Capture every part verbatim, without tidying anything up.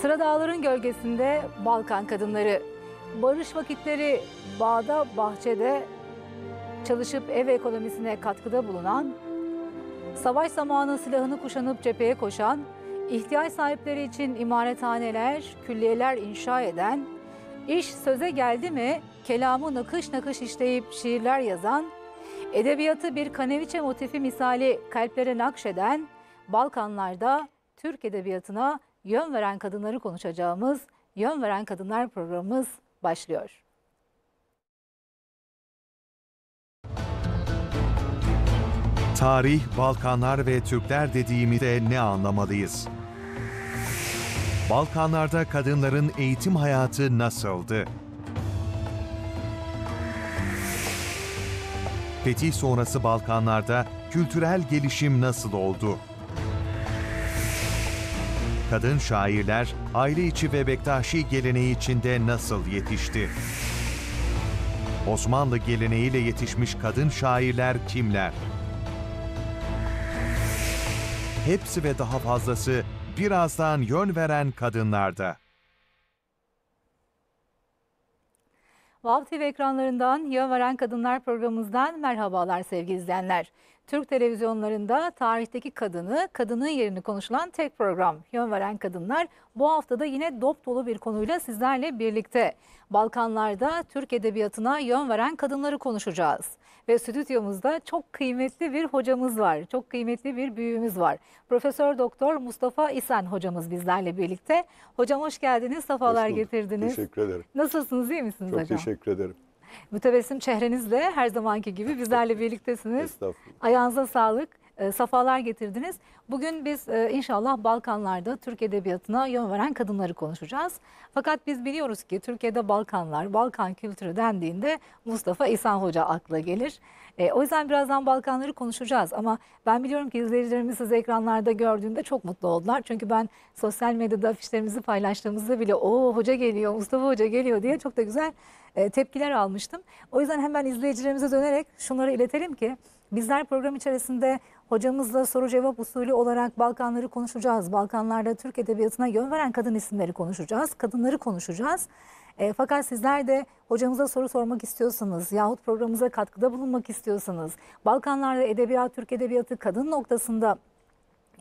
Sıra dağların gölgesinde Balkan kadınları, barış vakitleri bağda bahçede çalışıp ev ekonomisine katkıda bulunan, savaş zamanı silahını kuşanıp cepheye koşan, ihtiyaç sahipleri için imarethaneler, külliyeler inşa eden, iş söze geldi mi kelamı nakış nakış işleyip şiirler yazan, edebiyatı bir kaneviçe motifi misali kalplere nakşeden, Balkanlar'da Türk edebiyatına yön veren kadınları konuşacağımız Yön Veren Kadınlar programımız başlıyor. Tarih, Balkanlar ve Türkler dediğimizde ne anlamalıyız? Balkanlar'da kadınların eğitim hayatı nasıldı? Fetih sonrası Balkanlar'da kültürel gelişim nasıl oldu? Kadın şairler aile içi ve bektaşi geleneği içinde nasıl yetişti? Osmanlı geleneğiyle yetişmiş kadın şairler kimler? Hepsi ve daha fazlası birazdan Yön Veren Kadınlar'da. Vav T V ekranlarından Yön Veren Kadınlar programımızdan merhabalar sevgili izleyenler. Türk televizyonlarında tarihteki kadını, kadının yerini konuşulan tek program Yön Veren Kadınlar bu haftada yine dop dolu bir konuyla sizlerle birlikte. Balkanlar'da Türk edebiyatına yön veren kadınları konuşacağız. Ve stüdyomuzda çok kıymetli bir hocamız var. Çok kıymetli bir büyüğümüz var. Profesör Doktor Mustafa İsen hocamız bizlerle birlikte. Hocam hoş geldiniz, safalar hoş getirdiniz. Teşekkür ederim. Nasılsınız, iyi misiniz çok hocam? Çok teşekkür ederim. Mütebessim çehrenizle her zamanki gibi bizlerle birliktesiniz. Ayağınıza sağlık, e, safalar getirdiniz. Bugün biz e, inşallah Balkanlar'da Türk edebiyatına yön veren kadınları konuşacağız. Fakat biz biliyoruz ki Türkiye'de Balkanlar, Balkan kültürü dendiğinde Mustafa İsen Hoca akla gelir. E, o yüzden birazdan Balkanları konuşacağız ama ben biliyorum ki izleyicilerimiz sizi ekranlarda gördüğünde çok mutlu oldular. Çünkü ben sosyal medyada afişlerimizi paylaştığımızda bile o hoca geliyor, Mustafa Hoca geliyor diye çok da güzel tepkiler almıştım. O yüzden hemen izleyicilerimize dönerek şunları iletelim ki bizler program içerisinde hocamızla soru cevap usulü olarak Balkanları konuşacağız. Balkanlar'da Türk edebiyatına yön veren kadın isimleri konuşacağız. Kadınları konuşacağız. E, fakat sizler de hocamıza soru sormak istiyorsanız yahut programımıza katkıda bulunmak istiyorsanız Balkanlar'da edebiyat, Türk edebiyatı kadın noktasında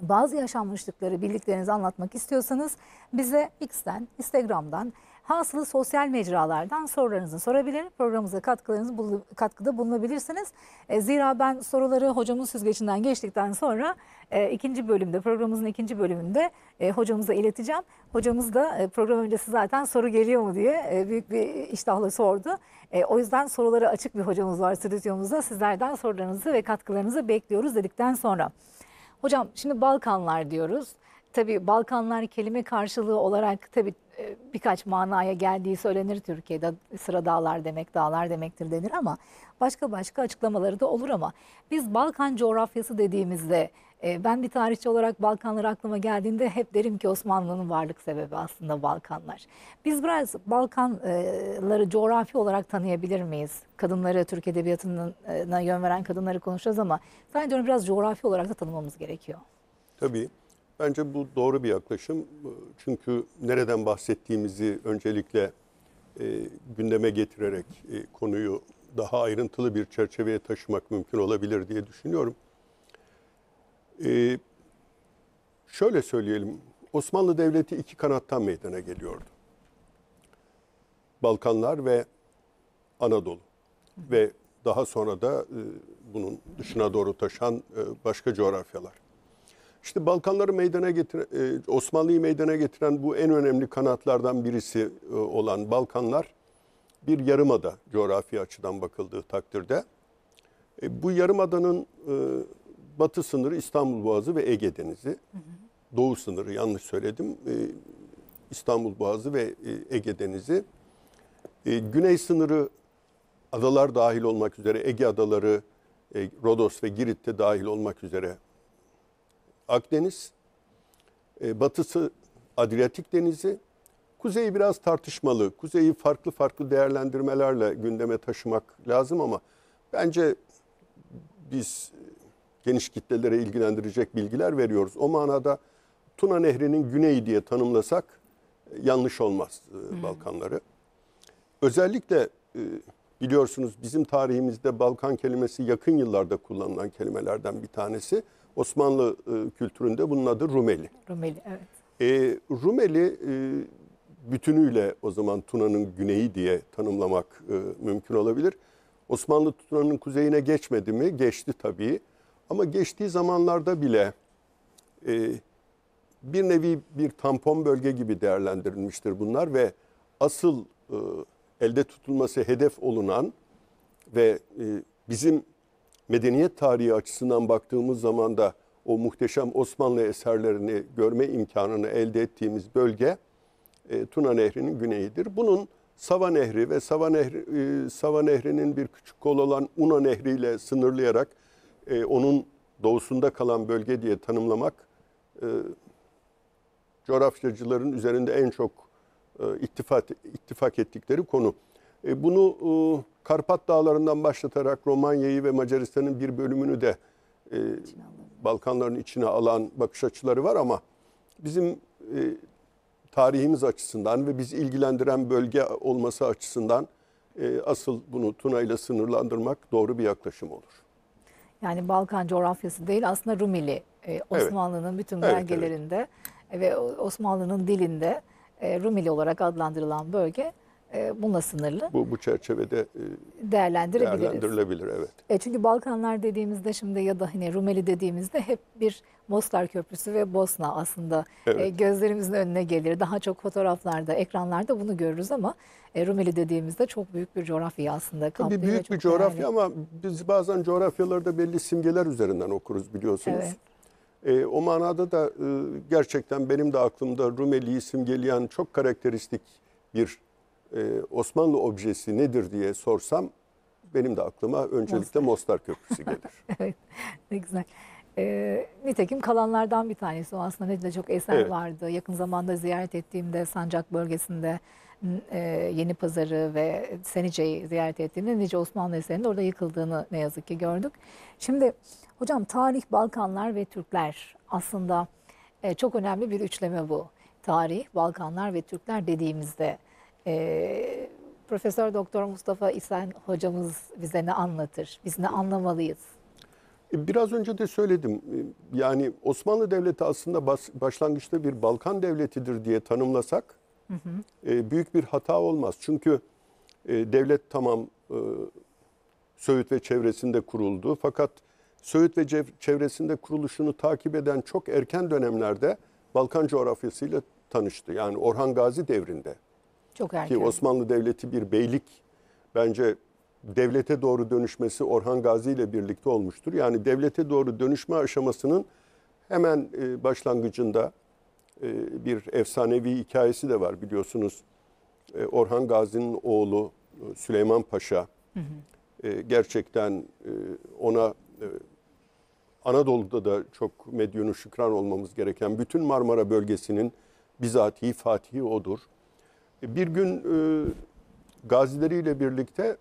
bazı yaşanmışlıkları, bildiklerinizi anlatmak istiyorsanız bize X'ten, Instagram'dan, hasılı sosyal mecralardan sorularınızı sorabilir, programımıza katkılarınızı bul katkıda bulunabilirsiniz. E, zira ben soruları hocamın süzgecinden geçtikten sonra e, ikinci bölümde, programımızın ikinci bölümünde e, hocamıza ileteceğim. Hocamız da e, program öncesi zaten soru geliyor mu diye e, büyük bir iştahla sordu. E, o yüzden sorulara açık bir hocamız var stüdyomuzda. Sizlerden sorularınızı ve katkılarınızı bekliyoruz dedikten sonra. Hocam şimdi Balkanlar diyoruz. Tabii Balkanlar kelime karşılığı olarak tabii birkaç manaya geldiği söylenir Türkiye'de. Sıra dağlar demek, dağlar demektir denir ama başka başka açıklamaları da olur ama biz Balkan coğrafyası dediğimizde ben bir tarihçi olarak Balkanlar aklıma geldiğinde hep derim ki Osmanlı'nın varlık sebebi aslında Balkanlar. Biz biraz Balkanları coğrafi olarak tanıyabilir miyiz? Kadınları, Türk edebiyatına yön veren kadınları konuşacağız ama sanıyorum biraz coğrafi olarak da tanımamız gerekiyor. Tabii. Bence bu doğru bir yaklaşım. Çünkü nereden bahsettiğimizi öncelikle e, gündeme getirerek e, konuyu daha ayrıntılı bir çerçeveye taşımak mümkün olabilir diye düşünüyorum. E, şöyle söyleyelim, Osmanlı Devleti iki kanattan meydana geliyordu. Balkanlar ve Anadolu ve daha sonra da e, bunun dışına doğru taşan e, başka coğrafyalar. İşte Balkanları meydana getiren, Osmanlı'yı meydana getiren bu en önemli kanatlardan birisi olan Balkanlar bir yarımada coğrafi açıdan bakıldığı takdirde. Bu yarımadanın batı sınırı İstanbul Boğazı ve Ege Denizi, hı hı. doğu sınırı yanlış söyledim İstanbul Boğazı ve Ege Denizi, güney sınırı adalar dahil olmak üzere Ege Adaları, Rodos ve Girit'te dahil olmak üzere Akdeniz, batısı Adriyatik Denizi, kuzeyi biraz tartışmalı. Kuzeyi farklı farklı değerlendirmelerle gündeme taşımak lazım ama bence biz geniş kitlelere ilgilendirecek bilgiler veriyoruz. O manada Tuna Nehri'nin güneyi diye tanımlasak yanlış olmaz e, Balkanları. Özellikle e, biliyorsunuz bizim tarihimizde Balkan kelimesi yakın yıllarda kullanılan kelimelerden bir tanesi. Osmanlı e, kültüründe bunun adı Rumeli. Rumeli, evet. E, Rumeli e, bütünüyle o zaman Tuna'nın güneyi diye tanımlamak e, mümkün olabilir. Osmanlı Tuna'nın kuzeyine geçmedi mi? Geçti tabii. Ama geçtiği zamanlarda bile e, bir nevi bir tampon bölge gibi değerlendirilmiştir bunlar ve asıl e, elde tutulması hedef olunan ve e, bizim medeniyet tarihi açısından baktığımız zaman da o muhteşem Osmanlı eserlerini görme imkanını elde ettiğimiz bölge e, Tuna Nehri'nin güneyidir. Bunun Sava Nehri ve Sava, Nehri, e, Sava Nehri'nin bir küçük kol olan Una Nehri ile sınırlayarak e, onun doğusunda kalan bölge diye tanımlamak e, coğrafyacıların üzerinde en çok e, ittifak, ittifak ettikleri konu. E, bunu e, Karpat Dağları'ndan başlatarak Romanya'yı ve Macaristan'ın bir bölümünü de e, Balkanların içine alan bakış açıları var ama bizim e, tarihimiz açısından ve bizi ilgilendiren bölge olması açısından e, asıl bunu Tuna ile sınırlandırmak doğru bir yaklaşım olur. Yani Balkan coğrafyası değil aslında Rumeli, e, Osmanlı'nın evet. bütün belgelerinde evet, evet. ve Osmanlı'nın dilinde e, Rumeli olarak adlandırılan bölge. Bununla sınırlı. Bu, bu çerçevede değerlendirilebilir. Evet. E çünkü Balkanlar dediğimizde şimdi ya da hani Rumeli dediğimizde hep bir Mostar Köprüsü ve Bosna aslında evet. gözlerimizin önüne gelir. Daha çok fotoğraflarda, ekranlarda bunu görürüz ama Rumeli dediğimizde çok büyük bir coğrafya aslında. Tabii büyük bir coğrafya değerli. Ama biz bazen coğrafyalarda belli simgeler üzerinden okuruz biliyorsunuz. Evet. E, o manada da e, gerçekten benim de aklımda Rumeli'yi simgeleyen çok karakteristik bir Osmanlı objesi nedir diye sorsam benim de aklıma öncelikle Mostar, Mostar Köprüsü gelir. Evet, ne güzel. E, nitekim kalanlardan bir tanesi o aslında ne de çok eser evet. vardı. Yakın zamanda ziyaret ettiğimde Sancak bölgesinde e, Yenipazarı ve Senice'yi ziyaret ettiğimde nice Osmanlı eserinin orada yıkıldığını ne yazık ki gördük. Şimdi hocam tarih, Balkanlar ve Türkler aslında e, çok önemli bir üçleme bu. Tarih, Balkanlar ve Türkler dediğimizde Ee, Profesör Doktor Mustafa İsen hocamız bize ne anlatır? Biz ne anlamalıyız? Biraz önce de söyledim. Yani Osmanlı Devleti aslında başlangıçta bir Balkan devletidir diye tanımlasak hı hı. büyük bir hata olmaz. Çünkü devlet tamam Söğüt ve çevresinde kuruldu. Fakat Söğüt ve çevresinde kuruluşunu takip eden çok erken dönemlerde Balkan coğrafyasıyla tanıştı. Yani Orhan Gazi devrinde. Çok erken. Ki Osmanlı Devleti bir beylik, bence devlete doğru dönüşmesi Orhan Gazi ile birlikte olmuştur. Yani devlete doğru dönüşme aşamasının hemen başlangıcında bir efsanevi hikayesi de var biliyorsunuz. Orhan Gazi'nin oğlu Süleyman Paşa hı hı. gerçekten ona Anadolu'da da çok medyunu şükran olmamız gereken bütün Marmara bölgesinin bizatihi fatihi odur. Bir gün e, gazileriyle birlikte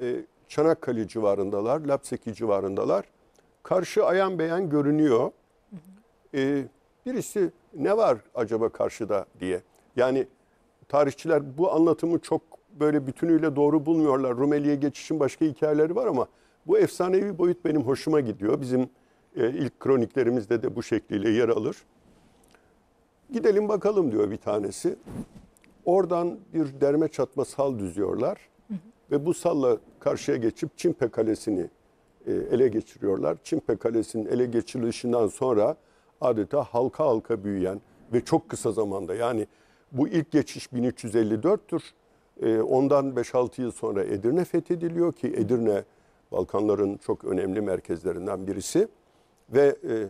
e, Çanakkale civarındalar, Lapseki civarındalar. Karşı ayan beyan görünüyor. E, birisi ne var acaba karşıda diye. Yani tarihçiler bu anlatımı çok böyle bütünüyle doğru bulmuyorlar. Rumeli'ye geçişin başka hikayeleri var ama bu efsanevi boyut benim hoşuma gidiyor. Bizim e, ilk kroniklerimizde de bu şekliyle yer alır. Gidelim bakalım diyor bir tanesi. Oradan bir derme çatma sal düzüyorlar hı hı. ve bu salla karşıya geçip Çimpe Kalesi'ni e, ele geçiriyorlar. Çimpe Kalesi'nin ele geçirilişinden sonra adeta halka halka büyüyen ve çok kısa zamanda, yani bu ilk geçiş bin üç yüz elli dörttür. E, ondan beş altı yıl sonra Edirne fethediliyor ki Edirne Balkanların çok önemli merkezlerinden birisi ve e,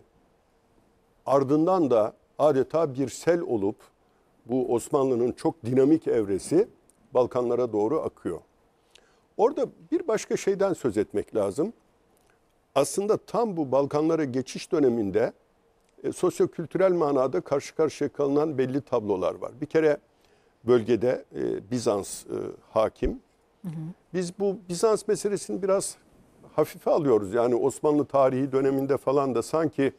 ardından da adeta bir sel olup bu Osmanlı'nın çok dinamik evresi Balkanlara doğru akıyor. Orada bir başka şeyden söz etmek lazım. Aslında tam bu Balkanlara geçiş döneminde e, sosyokültürel manada karşı karşıya kalınan belli tablolar var. Bir kere bölgede e, Bizans e, hakim. Hı hı. Biz bu Bizans meselesini biraz hafife alıyoruz. Yani Osmanlı tarihi döneminde falan da sanki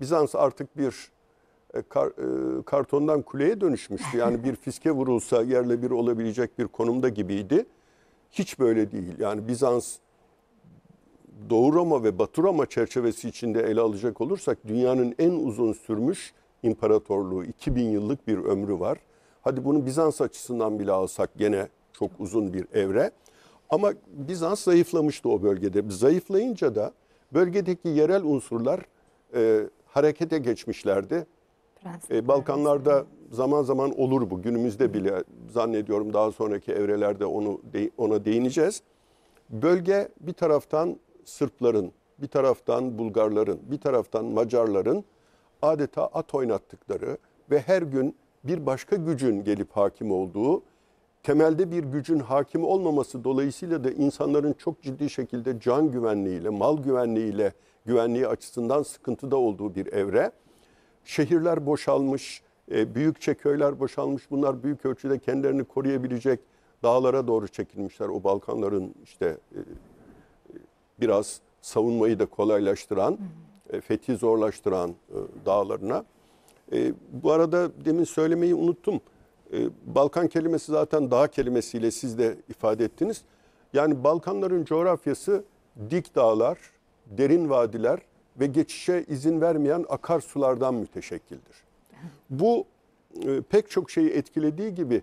Bizans artık bir kar, kartondan kuleye dönüşmüştü. Yani bir fiske vurulsa yerle bir olabilecek bir konumda gibiydi. Hiç böyle değil. Yani Bizans, Doğu Roma ve Batı Roma çerçevesi içinde ele alacak olursak dünyanın en uzun sürmüş imparatorluğu, iki bin yıllık bir ömrü var. Hadi bunu Bizans açısından bile alsak gene çok uzun bir evre. Ama Bizans zayıflamıştı o bölgede. Zayıflayınca da bölgedeki yerel unsurlar e, harekete geçmişlerdi. E, Balkanlarda zaman zaman olur bu. Günümüzde bile zannediyorum, daha sonraki evrelerde onu ona değineceğiz. Bölge bir taraftan Sırpların, bir taraftan Bulgarların, bir taraftan Macarların adeta at oynattıkları ve her gün bir başka gücün gelip hakim olduğu, temelde bir gücün hakim olmaması dolayısıyla da insanların çok ciddi şekilde can güvenliğiyle, mal güvenliğiyle, güvenliği açısından sıkıntıda olduğu bir evre. Şehirler boşalmış, büyükçe köyler boşalmış. Bunlar büyük ölçüde kendilerini koruyabilecek dağlara doğru çekilmişler. O Balkanların işte biraz savunmayı da kolaylaştıran, fethi zorlaştıran dağlarına. Bu arada demin söylemeyi unuttum. Balkan kelimesi zaten dağ kelimesiyle siz de ifade ettiniz. Yani Balkanların coğrafyası dik dağlar, derin vadiler ve geçişe izin vermeyen akarsulardan müteşekkildir. Bu pek çok şeyi etkilediği gibi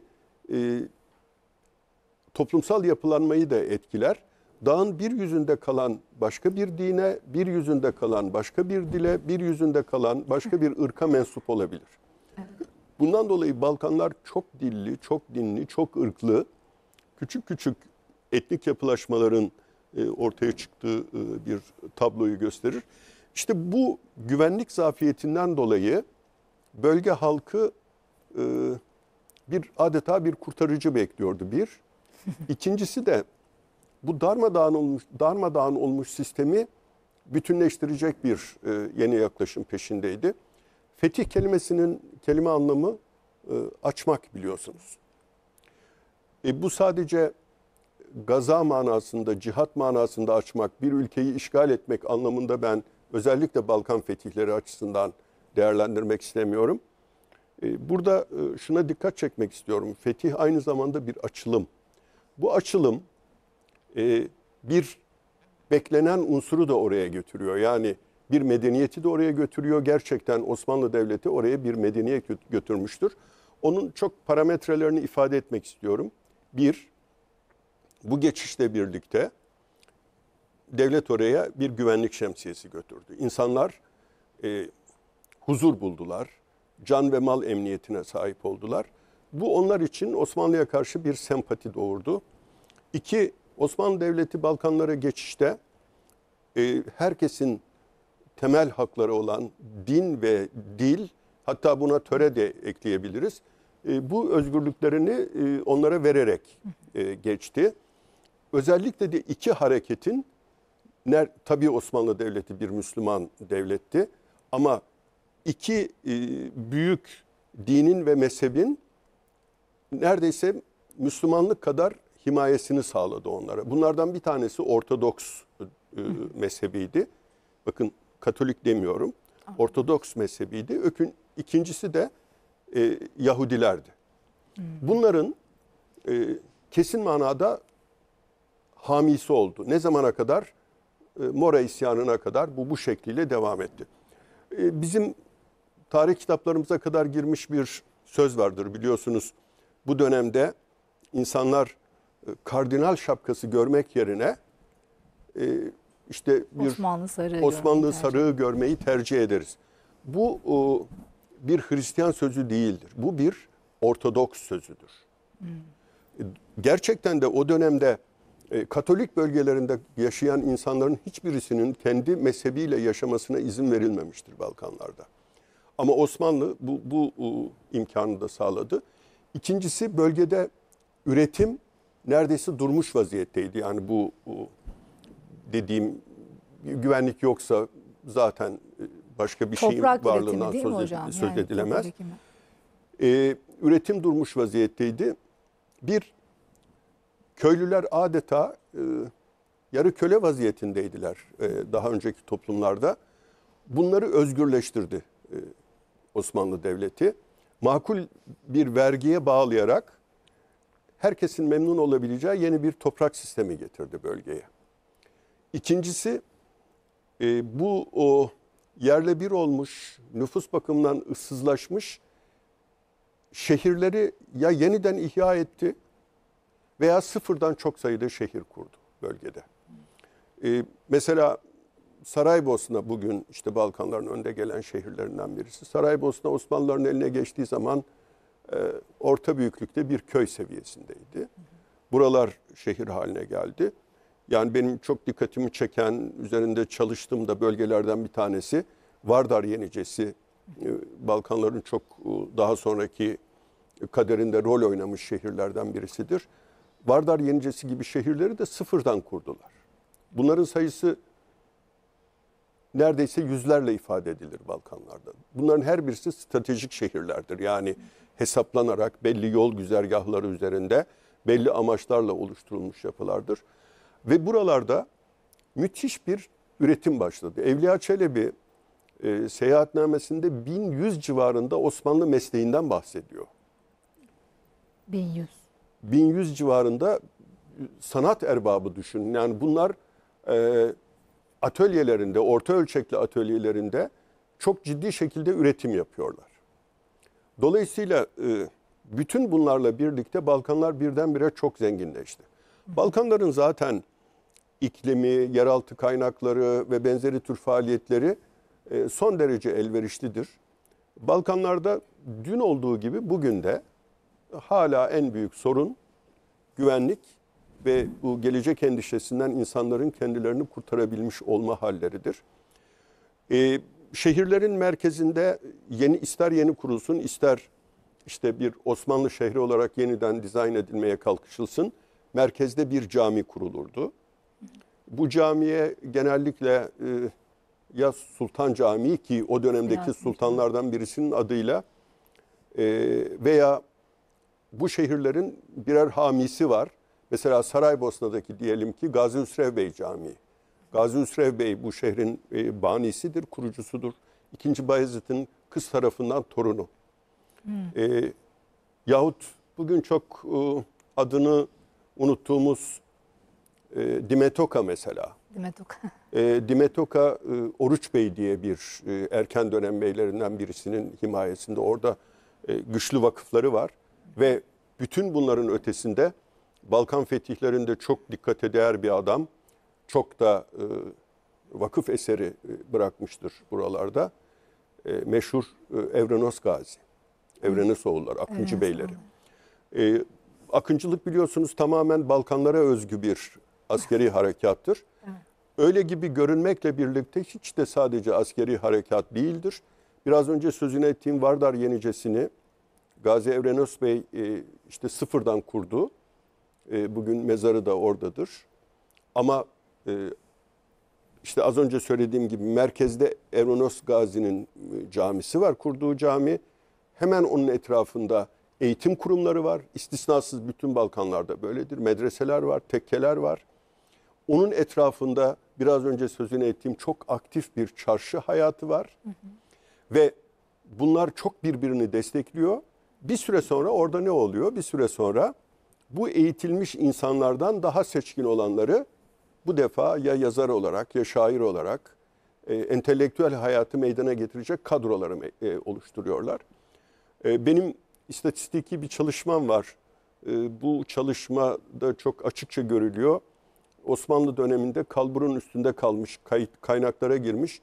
toplumsal yapılanmayı da etkiler. Dağın bir yüzünde kalan başka bir dine, bir yüzünde kalan başka bir dile, bir yüzünde kalan başka bir ırka mensup olabilir. Bundan dolayı Balkanlar çok dilli, çok dinli, çok ırklı, küçük küçük etnik yapılaşmaların ortaya çıktığı bir tabloyu gösterir. İşte bu güvenlik zafiyetinden dolayı bölge halkı bir adeta bir kurtarıcı bekliyordu bir. İkincisi de bu darmadağın olmuş, darmadağın olmuş sistemi bütünleştirecek bir yeni yaklaşım peşindeydi. Fetih kelimesinin kelime anlamı e, açmak, biliyorsunuz. E, bu sadece gaza manasında, cihat manasında açmak, bir ülkeyi işgal etmek anlamında ben özellikle Balkan fetihleri açısından değerlendirmek istemiyorum. E, burada e, şuna dikkat çekmek istiyorum. Fetih aynı zamanda bir açılım. Bu açılım e, bir beklenen unsuru da oraya götürüyor. Yani bir medeniyeti de oraya götürüyor. Gerçekten Osmanlı Devleti oraya bir medeniyet götürmüştür. Onun çok parametrelerini ifade etmek istiyorum. Bir, bu geçişle birlikte devlet oraya bir güvenlik şemsiyesi götürdü. İnsanlar e, huzur buldular, can ve mal emniyetine sahip oldular. Bu onlar için Osmanlı'ya karşı bir sempati doğurdu. İki, Osmanlı Devleti Balkanlara geçişte e, herkesin temel hakları olan din ve dil, hatta buna töre de ekleyebiliriz. Bu özgürlüklerini onlara vererek geçti. Özellikle de iki hareketin, tabii Osmanlı Devleti bir Müslüman devletti ama iki büyük dinin ve mezhebin neredeyse Müslümanlık kadar himayesini sağladı onlara. Bunlardan bir tanesi Ortodoks mezhebiydi. Bakın, Katolik demiyorum, Ortodoks mezhebiydi. Ökün, ikincisi de e, Yahudilerdi. Bunların e, kesin manada hamisi oldu. Ne zamana kadar? E, Mora isyanına kadar bu bu şekliyle devam etti. E, bizim tarih kitaplarımıza kadar girmiş bir söz vardır, biliyorsunuz. Bu dönemde insanlar e, kardinal şapkası görmek yerine E, İşte bir Osmanlı sarığı, Osmanlı görmeyi, sarığı tercih. görmeyi tercih ederiz. Bu o, bir Hristiyan sözü değildir. Bu bir Ortodoks sözüdür. Hmm. Gerçekten de o dönemde e, Katolik bölgelerinde yaşayan insanların hiçbirisinin kendi mezhebiyle yaşamasına izin verilmemiştir Balkanlarda. Ama Osmanlı bu, bu o, imkanı da sağladı. İkincisi, bölgede üretim neredeyse durmuş vaziyetteydi. Yani bu o, dediğim güvenlik yoksa zaten başka bir şeyin varlığından söz, söz edilemez. Yani, ee, üretim durmuş vaziyetteydi. Bir, köylüler adeta e, yarı köle vaziyetindeydiler e, daha önceki toplumlarda. Bunları özgürleştirdi e, Osmanlı Devleti makul bir vergiye bağlayarak herkesin memnun olabileceği yeni bir toprak sistemi getirdi bölgeye. İkincisi e, bu o yerle bir olmuş, nüfus bakımından ıssızlaşmış şehirleri ya yeniden ihya etti veya sıfırdan çok sayıda şehir kurdu bölgede. E, mesela Saraybosna bugün işte Balkanların önde gelen şehirlerinden birisi. Saraybosna Osmanlıların eline geçtiği zaman e, orta büyüklükte bir köy seviyesindeydi. Buralar şehir haline geldi. Yani benim çok dikkatimi çeken, üzerinde çalıştığım da bölgelerden bir tanesi Vardar Yenicesi. Balkanların çok daha sonraki kaderinde rol oynamış şehirlerden birisidir. Vardar Yenicesi gibi şehirleri de sıfırdan kurdular. Bunların sayısı neredeyse yüzlerle ifade edilir Balkanlarda. Bunların her birisi stratejik şehirlerdir. Yani hesaplanarak belli yol güzergahları üzerinde belli amaçlarla oluşturulmuş yapılardır. Ve buralarda müthiş bir üretim başladı. Evliya Çelebi e, seyahatnamesinde bin yüz civarında Osmanlı mesleğinden bahsediyor. bin yüz. bin yüz civarında sanat erbabı düşünün. Yani bunlar e, atölyelerinde, orta ölçekli atölyelerinde çok ciddi şekilde üretim yapıyorlar. Dolayısıyla e, bütün bunlarla birlikte Balkanlar birdenbire çok zenginleşti. Balkanların zaten iklimi, yeraltı kaynakları ve benzeri tür faaliyetleri son derece elverişlidir. Balkanlarda dün olduğu gibi bugün de hala en büyük sorun güvenlik ve bu gelecek endişesinden insanların kendilerini kurtarabilmiş olma halleridir. Ee, şehirlerin merkezinde yeni ister yeni kurulsun, ister işte bir Osmanlı şehri olarak yeniden dizayn edilmeye kalkışılsın, merkezde bir cami kurulurdu. Bu camiye genellikle e, ya Sultan Camii ki o dönemdeki Biraz sultanlardan birisinin adıyla e, veya bu şehirlerin birer hamisi var. Mesela Saraybosna'daki diyelim ki Gazi Hüsrev Bey Camii. Gazi Hüsrev Bey bu şehrin e, banisidir, kurucusudur. İkinci Bayezid'in kız tarafından torunu. Hmm. E, yahut bugün çok e, adını unuttuğumuz e, Dimetoka mesela. Dimetoka. E, Dimetoka e, Oruç Bey diye bir e, erken dönem beylerinden birisinin himayesinde orada e, güçlü vakıfları var. Ve bütün bunların ötesinde Balkan fetihlerinde çok dikkate değer bir adam. Çok da e, vakıf eseri bırakmıştır buralarda. E, meşhur e, Evrenos Gazi. Evrenisoğullar, Akıncı Evrenos Beyleri. E, Akıncılık biliyorsunuz tamamen Balkanlara özgü bir askeri harekattır. Öyle gibi görünmekle birlikte hiç de sadece askeri harekat değildir. Biraz önce sözüne ettiğim Vardar Yenicesi'ni Gazi Evrenos Bey işte sıfırdan kurdu. Bugün mezarı da oradadır. Ama işte az önce söylediğim gibi merkezde Evrenos Gazi'nin camisi var. Kurduğu cami hemen onun etrafında eğitim kurumları var. İstisnasız bütün Balkanlarda böyledir. Medreseler var, tekkeler var. Onun etrafında biraz önce sözünü ettiğim çok aktif bir çarşı hayatı var. Hı hı. Ve bunlar çok birbirini destekliyor. Bir süre sonra orada ne oluyor? Bir süre sonra bu eğitilmiş insanlardan daha seçkin olanları bu defa ya yazar olarak ya şair olarak e, entelektüel hayatı meydana getirecek kadroları e, oluşturuyorlar. E, benim İstatistiki bir çalışmam var. Bu çalışmada çok açıkça görülüyor. Osmanlı döneminde kalburun üstünde kalmış, kaynaklara girmiş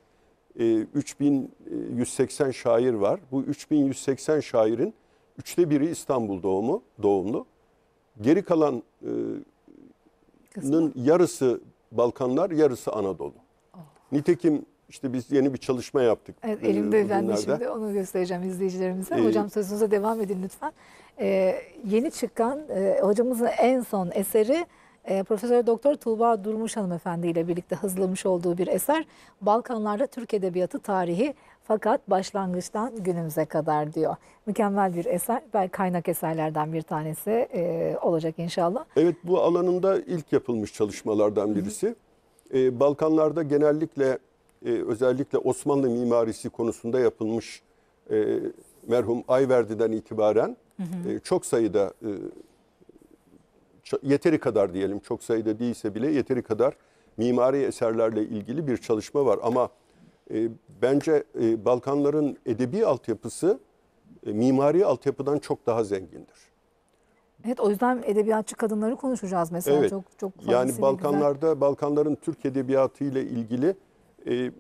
üç bin yüz seksen şair var. Bu üç bin yüz seksen şairin üçte biri İstanbul doğumu, doğumlu. Geri kalanın yarısı Balkanlar, yarısı Anadolu. Nitekim İşte biz yeni bir çalışma yaptık. Evet, elimde efendim şimdi onu göstereceğim izleyicilerimize. Ee, Hocam sözünüze devam edin lütfen. Ee, yeni çıkan e, hocamızın en son eseri e, Profesör Doktor Tuğba Durmuş hanımefendi ile birlikte hızlamış olduğu bir eser. Balkanlar'da Türk Edebiyatı Tarihi fakat başlangıçtan günümüze kadar diyor. Mükemmel bir eser. Belki kaynak eserlerden bir tanesi e, olacak inşallah. Evet, bu alanında ilk yapılmış çalışmalardan birisi. Ee, Balkanlar'da genellikle Ee, özellikle Osmanlı mimarisi konusunda yapılmış e, merhum Ayverdi'den itibaren hı hı. E, çok sayıda, e, ço yeteri kadar diyelim, çok sayıda değilse bile yeteri kadar mimari eserlerle ilgili bir çalışma var. Ama e, bence e, Balkanların edebi altyapısı e, mimari altyapıdan çok daha zengindir. Evet, o yüzden edebiyatçı kadınları konuşacağız mesela. Evet, çok çok yani Balkanlarda güzel. Balkanların Türk edebiyatı ile ilgili e,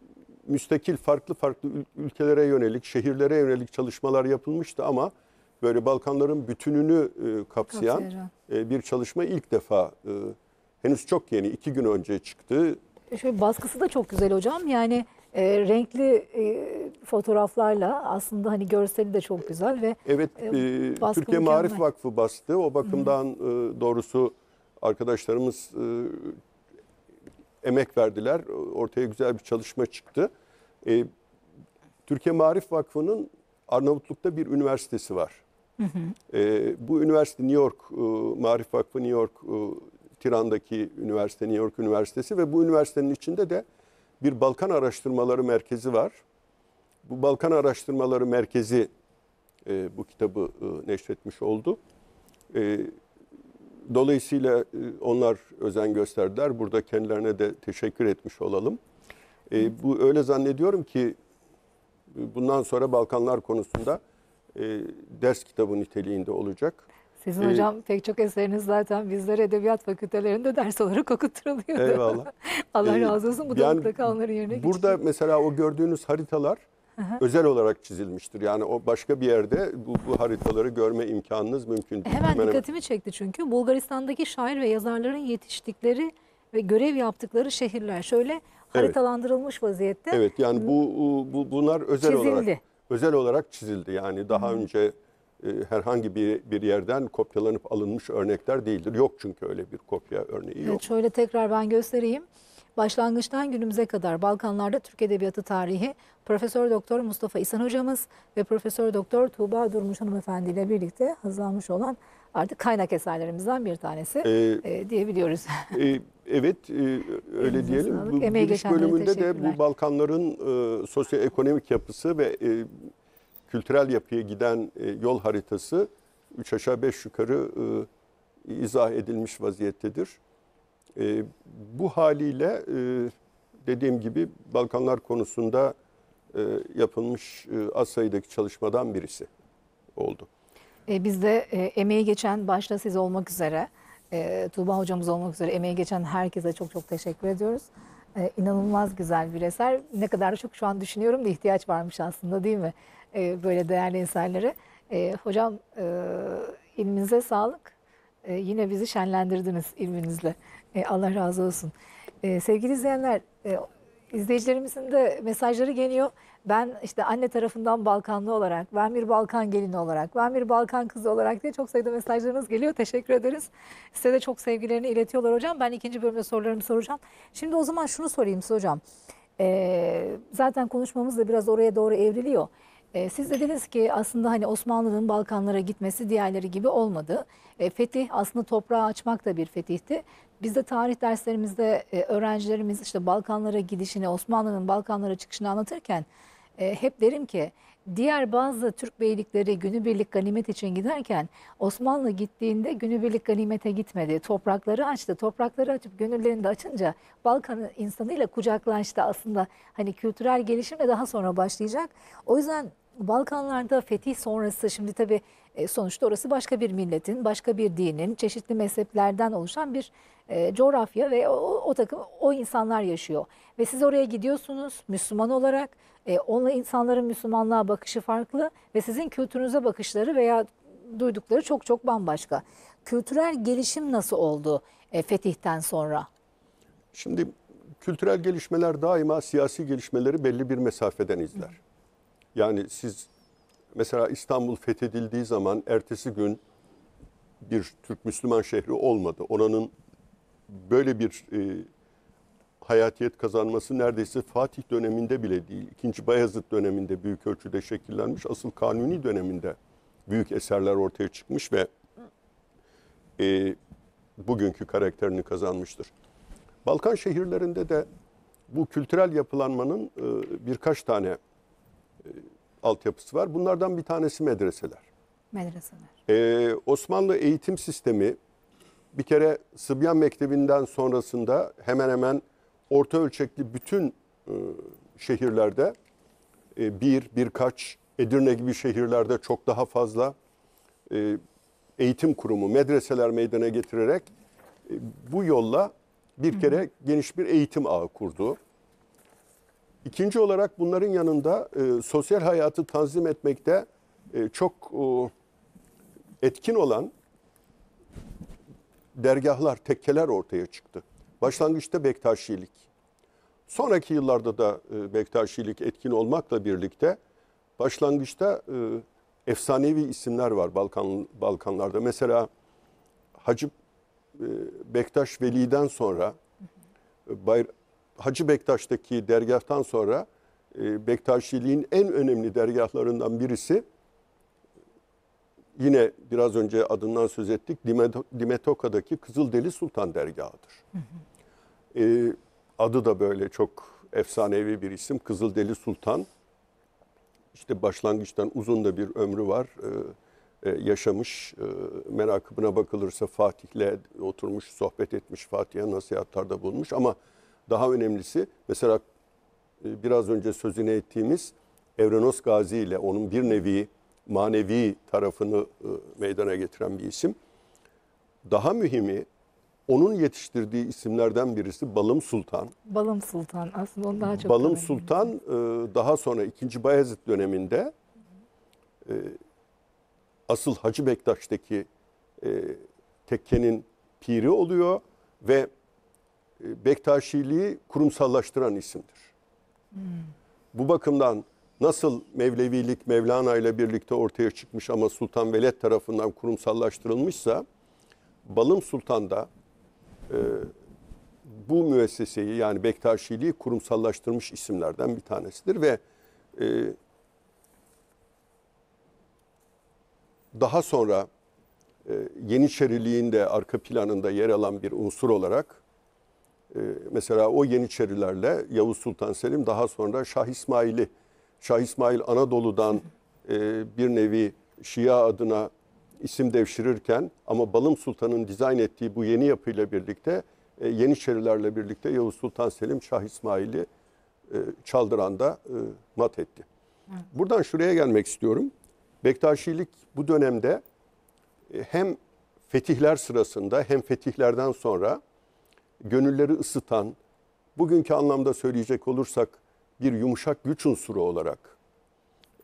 müstakil farklı farklı ülkelere yönelik, şehirlere yönelik çalışmalar yapılmıştı ama böyle Balkanların bütününü e, kapsayan e, bir çalışma ilk defa e, henüz çok yeni, iki gün önce çıktı. Şöyle baskısı da çok güzel hocam. Yani e, renkli e, fotoğraflarla aslında hani görseli de çok güzel ve evet e, Türkiye Maarif mükemmel. Vakfı bastı. O bakımdan e, doğrusu arkadaşlarımız e, emek verdiler. Ortaya güzel bir çalışma çıktı. E, Türkiye Maarif Vakfı'nın Arnavutluk'ta bir üniversitesi var. Hı hı. E, bu üniversite New York, e, Maarif Vakfı New York e, Tiran'daki üniversite, New York Üniversitesi ve bu üniversitenin içinde de bir Balkan Araştırmaları Merkezi var. Bu Balkan Araştırmaları Merkezi e, bu kitabı e, neşretmiş oldu. E, dolayısıyla e, onlar özen gösterdiler. Burada kendilerine de teşekkür etmiş olalım. E, bu öyle zannediyorum ki bundan sonra Balkanlar konusunda e, ders kitabı niteliğinde olacak. Sizin ee, hocam pek çok eseriniz zaten bizlere edebiyat fakültelerinde ders olarak okutturuluyordu. Eyvallah. Allah razı olsun. Bu yani, da mutlaka onların yerine geçti. Burada geçecek. Mesela o gördüğünüz haritalar Aha. özel olarak çizilmiştir. Yani o başka bir yerde bu, bu haritaları görme imkanınız mümkün değil. Hemen, Hemen dikkatimi çekti çünkü. Bulgaristan'daki şair ve yazarların yetiştikleri ve görev yaptıkları şehirler şöyle haritalandırılmış evet. vaziyette. Evet yani bu, bu bunlar özel çizildi. olarak özel olarak çizildi. Yani daha Hı. önce herhangi bir, bir yerden kopyalanıp alınmış örnekler değildir. Yok çünkü öyle bir kopya örneği yok. Evet, şöyle tekrar ben göstereyim. Başlangıçtan günümüze kadar Balkanlar'da Türk Edebiyatı Tarihi Profesör Doktor Mustafa İsen hocamız ve Profesör Doktor Tuğba Durmuş hanımefendi ile birlikte hazırlanmış olan artık kaynak eserlerimizden bir tanesi ee, diyebiliyoruz. E, evet e, öyle Elinize diyelim. Sağlık. Bu Emeği giriş bölümünde de bu Balkanların e, sosyoekonomik yapısı ve e, kültürel yapıya giden yol haritası üç aşağı beş yukarı e, izah edilmiş vaziyettedir. E, bu haliyle e, dediğim gibi Balkanlar konusunda e, yapılmış e, az sayıdaki çalışmadan birisi oldu. E, biz de e, emeği geçen başta siz olmak üzere, e, Tuğba hocamız olmak üzere emeği geçen herkese çok çok teşekkür ediyoruz. E, inanılmaz güzel bir eser. Ne kadar çok şu an düşünüyorum da ihtiyaç varmış aslında değil mi? Böyle değerli eserlere. E, hocam e, ilminize sağlık. E, yine bizi şenlendirdiniz ilminizle. E, Allah razı olsun. E, sevgili izleyenler, e, izleyicilerimizin de mesajları geliyor. Ben işte anne tarafından Balkanlı olarak, ben bir Balkan gelini olarak, ben bir Balkan kızı olarak diye çok sayıda mesajlarınız geliyor. Teşekkür ederiz. Size de çok sevgilerini iletiyorlar hocam. Ben ikinci bölümde sorularımı soracağım. Şimdi o zaman şunu sorayım size hocam. E, zaten konuşmamız da biraz oraya doğru evriliyor. Siz de dediniz ki aslında hani Osmanlı'nın Balkanlara gitmesi diğerleri gibi olmadı. Fetih aslında toprağı açmak da bir fetihti. Biz de tarih derslerimizde öğrencilerimiz işte Balkanlara gidişini, Osmanlı'nın Balkanlara çıkışını anlatırken hep derim ki diğer bazı Türk beylikleri günübirlik ganimet için giderken Osmanlı gittiğinde günübirlik ganimete gitmedi. Toprakları açtı. Toprakları açıp gönüllerini de açınca Balkan insanıyla kucaklaştı aslında. Hani kültürel gelişim de daha sonra başlayacak. O yüzden Balkanlar'da fetih sonrası şimdi tabii sonuçta orası başka bir milletin, başka bir dinin, çeşitli mezheplerden oluşan bir e, coğrafya ve o, o takım o insanlar yaşıyor. Ve siz oraya gidiyorsunuz Müslüman olarak, e, onunla insanların Müslümanlığa bakışı farklı ve sizin kültürünüze bakışları veya duydukları çok çok bambaşka. Kültürel gelişim nasıl oldu e, fetihten sonra? Şimdi kültürel gelişmeler daima siyasi gelişmeleri belli bir mesafeden izler. Hı. Yani siz mesela İstanbul fethedildiği zaman ertesi gün bir Türk Müslüman şehri olmadı. Oranın böyle bir e, hayatiyet kazanması neredeyse Fatih döneminde bile değil. İkinci Bayezid döneminde büyük ölçüde şekillenmiş. Asıl Kanuni döneminde büyük eserler ortaya çıkmış ve e, bugünkü karakterini kazanmıştır. Balkan şehirlerinde de bu kültürel yapılanmanın e, birkaç tane... E, altyapısı var. Bunlardan bir tanesi medreseler. Medreseler. Ee, Osmanlı eğitim sistemi bir kere Sıbyan Mektebi'nden sonrasında hemen hemen orta ölçekli bütün e, şehirlerde e, bir, birkaç, Edirne gibi şehirlerde çok daha fazla e, eğitim kurumu, medreseler meydana getirerek e, bu yolla bir kere Hı. geniş bir eğitim ağı kurdu. İkinci olarak bunların yanında e, sosyal hayatı tanzim etmekte e, çok e, etkin olan dergahlar, tekkeler ortaya çıktı. Başlangıçta Bektaşilik. Sonraki yıllarda da e, Bektaşilik etkin olmakla birlikte başlangıçta e, efsanevi isimler var Balkan, Balkanlar'da. Mesela Hacı e, Bektaş Veli'den sonra e, Bayr Hacı Bektaş'taki dergâhtan sonra e, Bektaşiliğin en önemli dergâhlarından birisi yine biraz önce adından söz ettik Dimetoka'daki Kızıldeli Sultan dergâhıdır. Hı hı. E, adı da böyle çok efsanevi bir isim Kızıldeli Sultan. İşte başlangıçtan uzun da bir ömrü var. E, e, yaşamış e, merakına bakılırsa Fatih'le oturmuş sohbet etmiş Fatih'e nasihatlarda bulunmuş ama daha önemlisi mesela biraz önce sözüne ettiğimiz Evrenos Gazi ile onun bir nevi manevi tarafını meydana getiren bir isim. Daha mühimi onun yetiştirdiği isimlerden birisi Balım Sultan. Balım Sultan aslında onu daha çok Balım önemli. Sultan daha sonra ikinci. Bayezid döneminde asıl Hacı Bektaş'taki tekkenin piri oluyor ve Bektaşiliği kurumsallaştıran isimdir. Hmm. Bu bakımdan nasıl Mevlevilik Mevlana ile birlikte ortaya çıkmış ama Sultan Veled tarafından kurumsallaştırılmışsa Balım Sultan da e, bu müesseseyi yani Bektaşiliği kurumsallaştırmış isimlerden bir tanesidir ve e, daha sonra e, Yeniçeriliğin de arka planında yer alan bir unsur olarak mesela o Yeniçerilerle Yavuz Sultan Selim daha sonra Şah İsmail'i, Şah İsmail Anadolu'dan bir nevi Şia adına isim devşirirken ama Balım Sultan'ın dizayn ettiği bu yeni yapıyla birlikte Yeniçerilerle birlikte Yavuz Sultan Selim Şah İsmail'i Çaldıran'da mat etti. Buradan şuraya gelmek istiyorum. Bektaşilik bu dönemde hem fetihler sırasında hem fetihlerden sonra gönülleri ısıtan, bugünkü anlamda söyleyecek olursak bir yumuşak güç unsuru olarak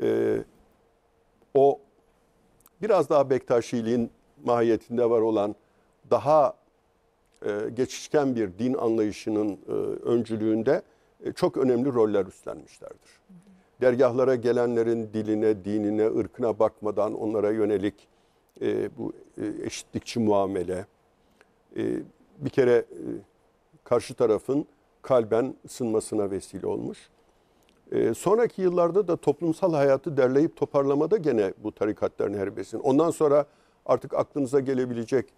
e, o biraz daha Bektaşiliğin mahiyetinde var olan daha e, geçişken bir din anlayışının e, öncülüğünde e, çok önemli roller üstlenmişlerdir. Dergahlara gelenlerin diline, dinine, ırkına bakmadan onlara yönelik e, bu e, eşitlikçi muamele, e, bir kere karşı tarafın kalben ısınmasına vesile olmuş. E, sonraki yıllarda da toplumsal hayatı derleyip toparlamada gene bu tarikatların herbesini. Ondan sonra artık aklınıza gelebilecek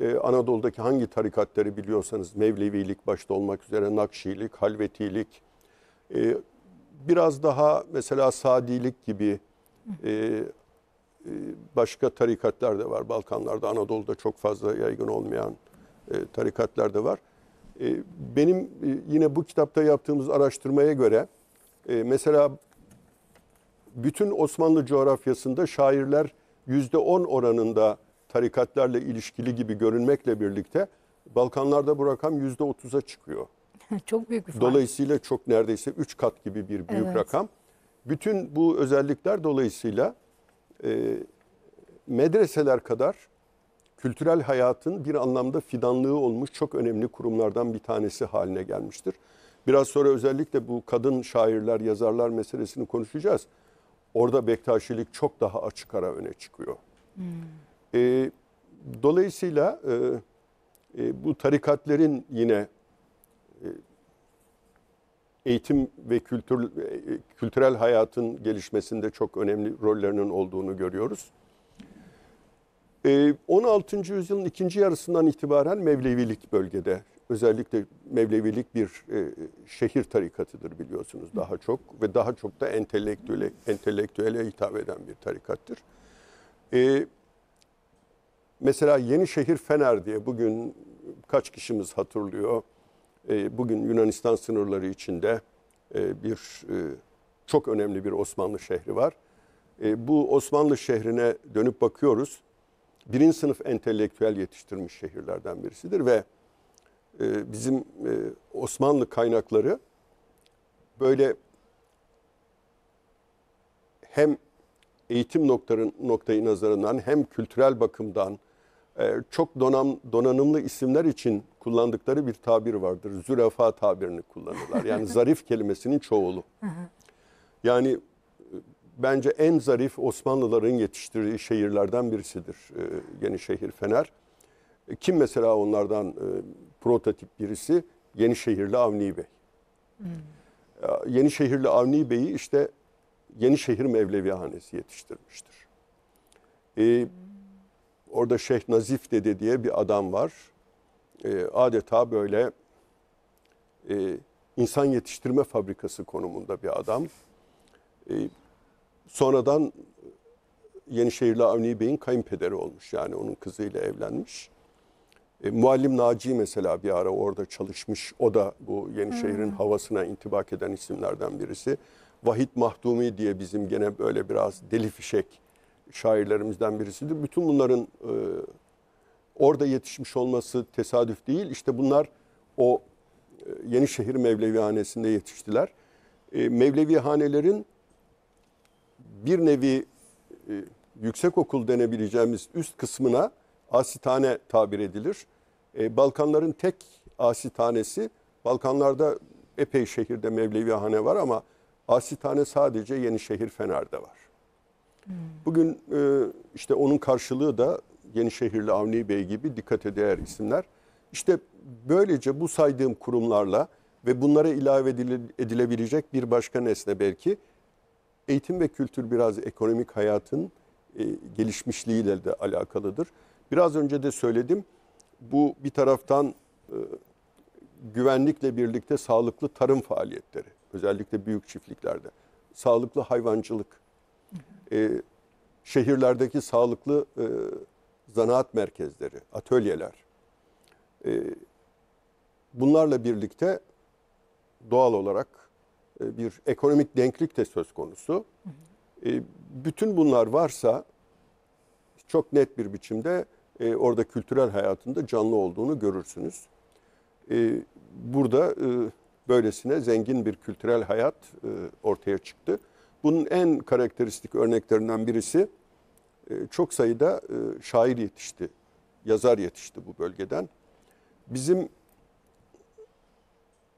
e, Anadolu'daki hangi tarikatları biliyorsanız Mevlevilik başta olmak üzere Nakşilik, Halvetilik, e, biraz daha mesela Sadilik gibi e, başka tarikatlar da var. Balkanlar'da, Anadolu'da çok fazla yaygın olmayan tarikatlar da var. Benim yine bu kitapta yaptığımız araştırmaya göre mesela bütün Osmanlı coğrafyasında şairler yüzde on oranında tarikatlarla ilişkili gibi görünmekle birlikte Balkanlar'da bu rakam yüzde otuza çıkıyor. Çok büyük bir fark. Dolayısıyla çok neredeyse üç kat gibi bir büyük evet. rakam. Bütün bu özellikler dolayısıyla medreseler kadar kültürel hayatın bir anlamda fidanlığı olmuş çok önemli kurumlardan bir tanesi haline gelmiştir. Biraz sonra özellikle bu kadın şairler, yazarlar meselesini konuşacağız. Orada Bektaşilik çok daha açık ara öne çıkıyor. Hmm. E, dolayısıyla e, e, bu tarikatlerin yine e, eğitim ve kültür, e, kültürel hayatın gelişmesinde çok önemli rollerinin olduğunu görüyoruz. on altıncı yüzyılın ikinci yarısından itibaren Mevlevilik bölgede özellikle Mevlevilik bir e, şehir tarikatıdır biliyorsunuz daha çok. Ve daha çok da entelektüele, entelektüele hitap eden bir tarikattır. E, mesela Yenişehir Fener diye bugün kaç kişimiz hatırlıyor. E, bugün Yunanistan sınırları içinde e, bir e, çok önemli bir Osmanlı şehri var. E, bu Osmanlı şehrine dönüp bakıyoruz. Birinci sınıf entelektüel yetiştirmiş şehirlerden birisidir ve e, bizim e, Osmanlı kaynakları böyle hem eğitim noktaların, noktayı nazarından hem kültürel bakımdan e, çok donam, donanımlı isimler için kullandıkları bir tabir vardır. Zürafa tabirini kullanırlar. Yani zarif kelimesinin çoğulu. Yani bence en zarif Osmanlıların yetiştirdiği şehirlerden birisidir e, Yenişehir Fener. E, kim mesela onlardan e, prototip birisi? Yenişehirli Avni Bey. Hmm. E, Yenişehirli Avni Bey'i işte Yenişehir Mevlevi Hanesi yetiştirmiştir. E, hmm. Orada Şeyh Nazif Dede diye bir adam var. E, adeta böyle e, insan yetiştirme fabrikası konumunda bir adam. E, Sonradan Yenişehirli Avni Bey'in kayınpederi olmuş. Yani onun kızıyla evlenmiş. E, Muallim Naci mesela bir ara orada çalışmış. O da bu Yenişehir'in hmm. havasına intibak eden isimlerden birisi. Vahit Mahdumi diye bizim gene böyle biraz deli fişek şairlerimizden birisidir. Bütün bunların e, orada yetişmiş olması tesadüf değil. İşte bunlar o e, Yenişehir Mevlevihanesi'nde yetiştiler. E, Mevlevihanelerin bir nevi e, yüksekokul denebileceğimiz üst kısmına asitane tabir edilir. E, Balkanların tek asitanesi, Balkanlar'da epey şehirde Mevlevihane var ama asitane sadece Yenişehir Fener'de var. Hmm. Bugün e, işte onun karşılığı da Yenişehirli Avni Bey gibi dikkate değer isimler. İşte böylece bu saydığım kurumlarla ve bunlara ilave edile, edilebilecek bir başka nesne belki, eğitim ve kültür biraz ekonomik hayatın e, gelişmişliğiyle de alakalıdır. Biraz önce de söyledim, bu bir taraftan e, güvenlikle birlikte sağlıklı tarım faaliyetleri, özellikle büyük çiftliklerde, sağlıklı hayvancılık, e, şehirlerdeki sağlıklı e, zanaat merkezleri, atölyeler, e, bunlarla birlikte doğal olarak bir ekonomik denklik de söz konusu. E, bütün bunlar varsa çok net bir biçimde e, orada kültürel hayatında canlı olduğunu görürsünüz. E, burada e, böylesine zengin bir kültürel hayat e, ortaya çıktı. Bunun en karakteristik örneklerinden birisi e, çok sayıda e, şair yetişti, yazar yetişti bu bölgeden. Bizim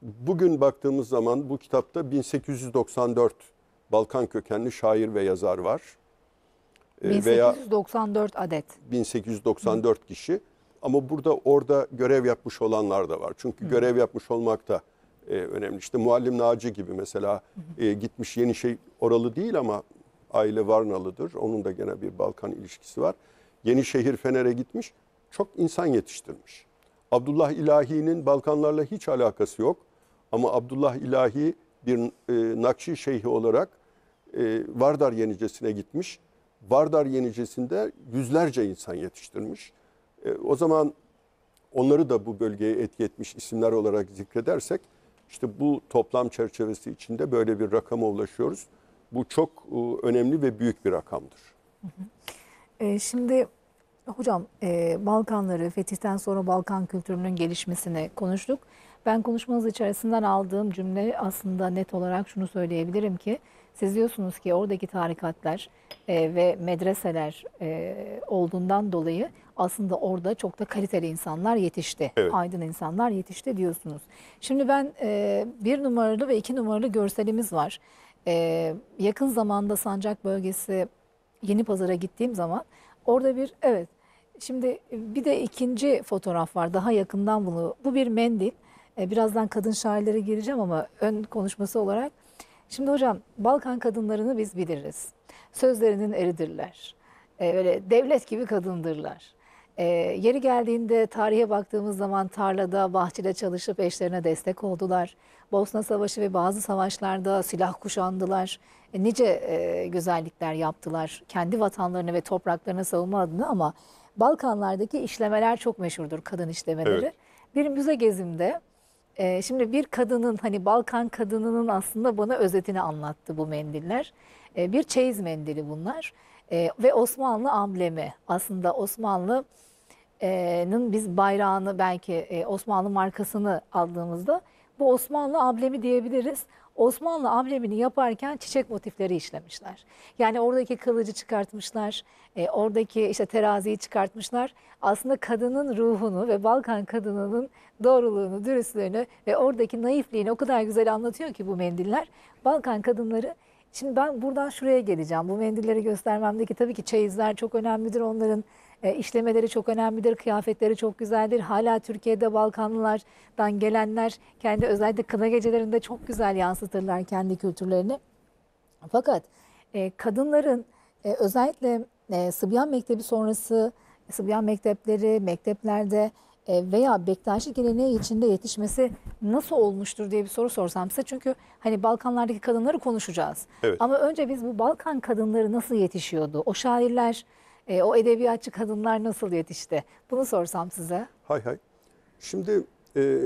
bugün baktığımız zaman bu kitapta bin sekiz yüz doksan dört Balkan kökenli şair ve yazar var. bin sekiz yüz doksan dört veya adet. bin sekiz yüz doksan dört Hı. kişi. Ama burada orada görev yapmış olanlar da var. Çünkü Hı. görev yapmış olmak da e, önemli. İşte Muallim Naci gibi mesela e, gitmiş Yenişehir, oralı değil ama aile Varnalı'dır. Onun da gene bir Balkan ilişkisi var. Yenişehir Fener'e gitmiş. Çok insan yetiştirmiş. Abdullah İlahi'nin Balkanlarla hiç alakası yok. Ama Abdullah İlahi bir e, Nakşi Şeyhi olarak e, Vardar Yenicesi'ne gitmiş. Vardar Yenicesi'nde yüzlerce insan yetiştirmiş. E, o zaman onları da bu bölgeye etki etmiş isimler olarak zikredersek, işte bu toplam çerçevesi içinde böyle bir rakama ulaşıyoruz. Bu çok e, önemli ve büyük bir rakamdır. Hı hı. E, şimdi... Hocam, e, Balkanları, fetihten sonra Balkan kültürünün gelişmesini konuştuk. Ben konuşmanız içerisinden aldığım cümle aslında net olarak şunu söyleyebilirim ki, siz diyorsunuz ki oradaki tarikatlar e, ve medreseler e, olduğundan dolayı aslında orada çok da kaliteli insanlar yetişti. Evet. Aydın insanlar yetişti diyorsunuz. Şimdi ben e, bir numaralı ve iki numaralı görselimiz var. E, yakın zamanda Sancak bölgesi Yenipazar'a gittiğim zaman orada bir, evet. Şimdi bir de ikinci fotoğraf var. Daha yakından bunu. Bu bir mendil. Birazdan kadın şairlere gireceğim ama ön konuşması olarak. Şimdi hocam, Balkan kadınlarını biz biliriz. Sözlerinin eridirler. Böyle devlet gibi kadındırlar. E, yeri geldiğinde tarihe baktığımız zaman tarlada, bahçede çalışıp eşlerine destek oldular. Bosna Savaşı ve bazı savaşlarda silah kuşandılar. E, nice e, güzellikler yaptılar kendi vatanlarını ve topraklarını savunma adına, ama Balkanlardaki işlemeler çok meşhurdur, kadın işlemeleri. Evet. Bir müze gezimde e, şimdi bir kadının, hani Balkan kadınının aslında bana özetini anlattı bu mendiller. E, bir çeyiz mendili bunlar. Ee, ve Osmanlı amblemi, aslında Osmanlı'nın biz bayrağını, belki Osmanlı markasını aldığımızda bu Osmanlı amblemi diyebiliriz. Osmanlı amblemini yaparken çiçek motifleri işlemişler. Yani oradaki kılıcı çıkartmışlar, oradaki işte teraziyi çıkartmışlar. Aslında kadının ruhunu ve Balkan kadınının doğruluğunu, dürüstlüğünü ve oradaki naifliğini o kadar güzel anlatıyor ki bu mendiller. Balkan kadınları... Şimdi ben buradan şuraya geleceğim. Bu mendilleri göstermemdeki tabii ki çeyizler çok önemlidir. Onların e, işlemeleri çok önemlidir. Kıyafetleri çok güzeldir. Hala Türkiye'de Balkanlılardan gelenler kendi, özellikle kına gecelerinde çok güzel yansıtırlar kendi kültürlerini. Fakat e, kadınların e, özellikle e, Sıbyan Mektebi sonrası, Sıbyan mektepleri, mekteplerde veya Bektaşi geleneği içinde yetişmesi nasıl olmuştur diye bir soru sorsam size. Çünkü hani Balkanlardaki kadınları konuşacağız. Evet. Ama önce biz bu Balkan kadınları nasıl yetişiyordu? O şairler, o edebiyatçı kadınlar nasıl yetişti? Bunu sorsam size. Hay hay. Şimdi e,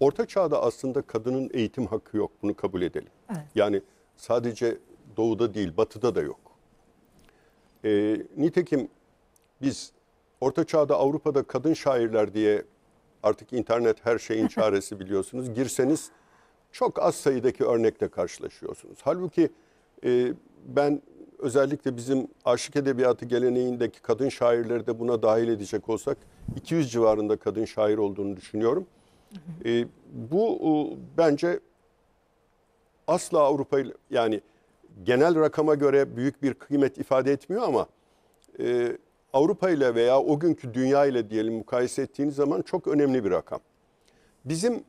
Orta Çağ'da aslında kadının eğitim hakkı yok. Bunu kabul edelim. Evet. Yani sadece doğuda değil, batıda da yok. E, nitekim biz... Orta Çağ'da Avrupa'da kadın şairler diye, artık internet her şeyin çaresi biliyorsunuz, girseniz çok az sayıdaki örnekle karşılaşıyorsunuz. Halbuki e, ben özellikle bizim aşık edebiyatı geleneğindeki kadın şairleri de buna dahil edecek olsak iki yüz civarında kadın şair olduğunu düşünüyorum. E, bu e, bence asla Avrupa'yla, yani genel rakama göre büyük bir kıymet ifade etmiyor ama... E, Avrupa ile veya o günkü dünya ile diyelim mukayese ettiğiniz zaman çok önemli bir rakam. Bizim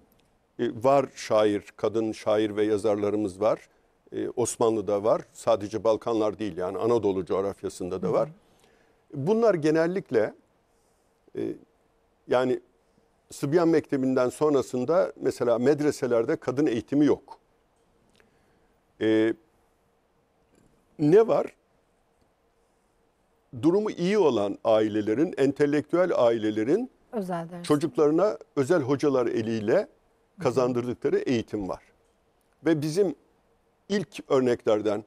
var şair, kadın şair ve yazarlarımız var. Osmanlı'da var. Sadece Balkanlar değil, yani Anadolu coğrafyasında da var. Bunlar genellikle yani Sıbyan Mektebi'nden sonrasında mesela medreselerde kadın eğitimi yok. Ne var? Durumu iyi olan ailelerin, entelektüel ailelerin çocuklarına özel hocalar eliyle kazandırdıkları eğitim var. Ve bizim ilk örneklerden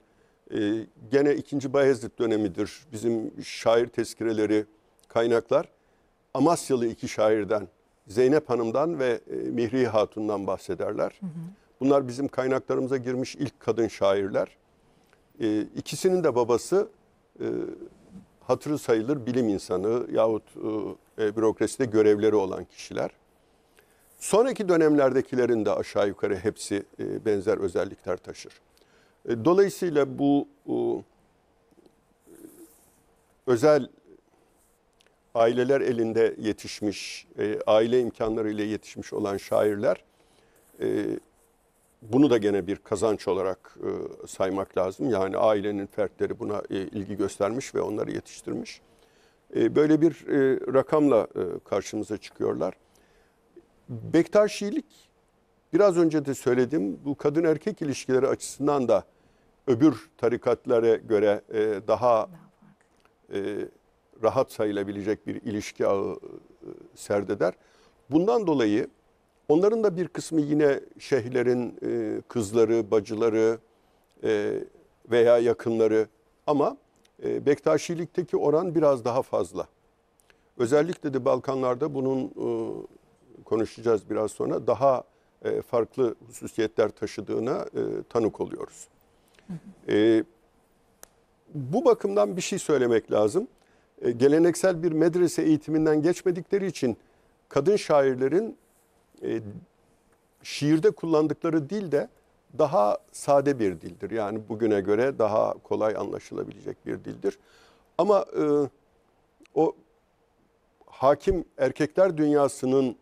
e, gene ikinci Bayezid dönemidir. Bizim şair tezkireleri, kaynaklar Amasyalı iki şairden, Zeynep Hanım'dan ve e, Mihri Hatun'dan bahsederler. Hı hı. Bunlar bizim kaynaklarımıza girmiş ilk kadın şairler. E, ikisinin de babası... E, hatırı sayılır bilim insanı yahut e, bürokraside görevleri olan kişiler. Sonraki dönemlerdekilerin de aşağı yukarı hepsi e, benzer özellikler taşır. E, dolayısıyla bu e, özel aileler elinde yetişmiş, e, aile imkanları ile yetişmiş olan şairler, e, bunu da gene bir kazanç olarak e, saymak lazım. Yani ailenin fertleri buna e, ilgi göstermiş ve onları yetiştirmiş. E, böyle bir e, rakamla e, karşımıza çıkıyorlar. Bektaşilik, biraz önce de söyledim, bu kadın erkek ilişkileri açısından da öbür tarikatlara göre e, daha e, rahat sayılabilecek bir ilişki ağı e, serdeder. Bundan dolayı onların da bir kısmı yine şeyhlerin e, kızları, bacıları e, veya yakınları, ama e, Bektaşilikteki oran biraz daha fazla. Özellikle de Balkanlar'da bunun, e, konuşacağız biraz sonra, daha e, farklı hususiyetler taşıdığına e, tanık oluyoruz. E, bu bakımdan bir şey söylemek lazım. E, geleneksel bir medrese eğitiminden geçmedikleri için kadın şairlerin E, şiirde kullandıkları dil de daha sade bir dildir. Yani bugüne göre daha kolay anlaşılabilecek bir dildir. Ama e, o hakim erkekler dünyasının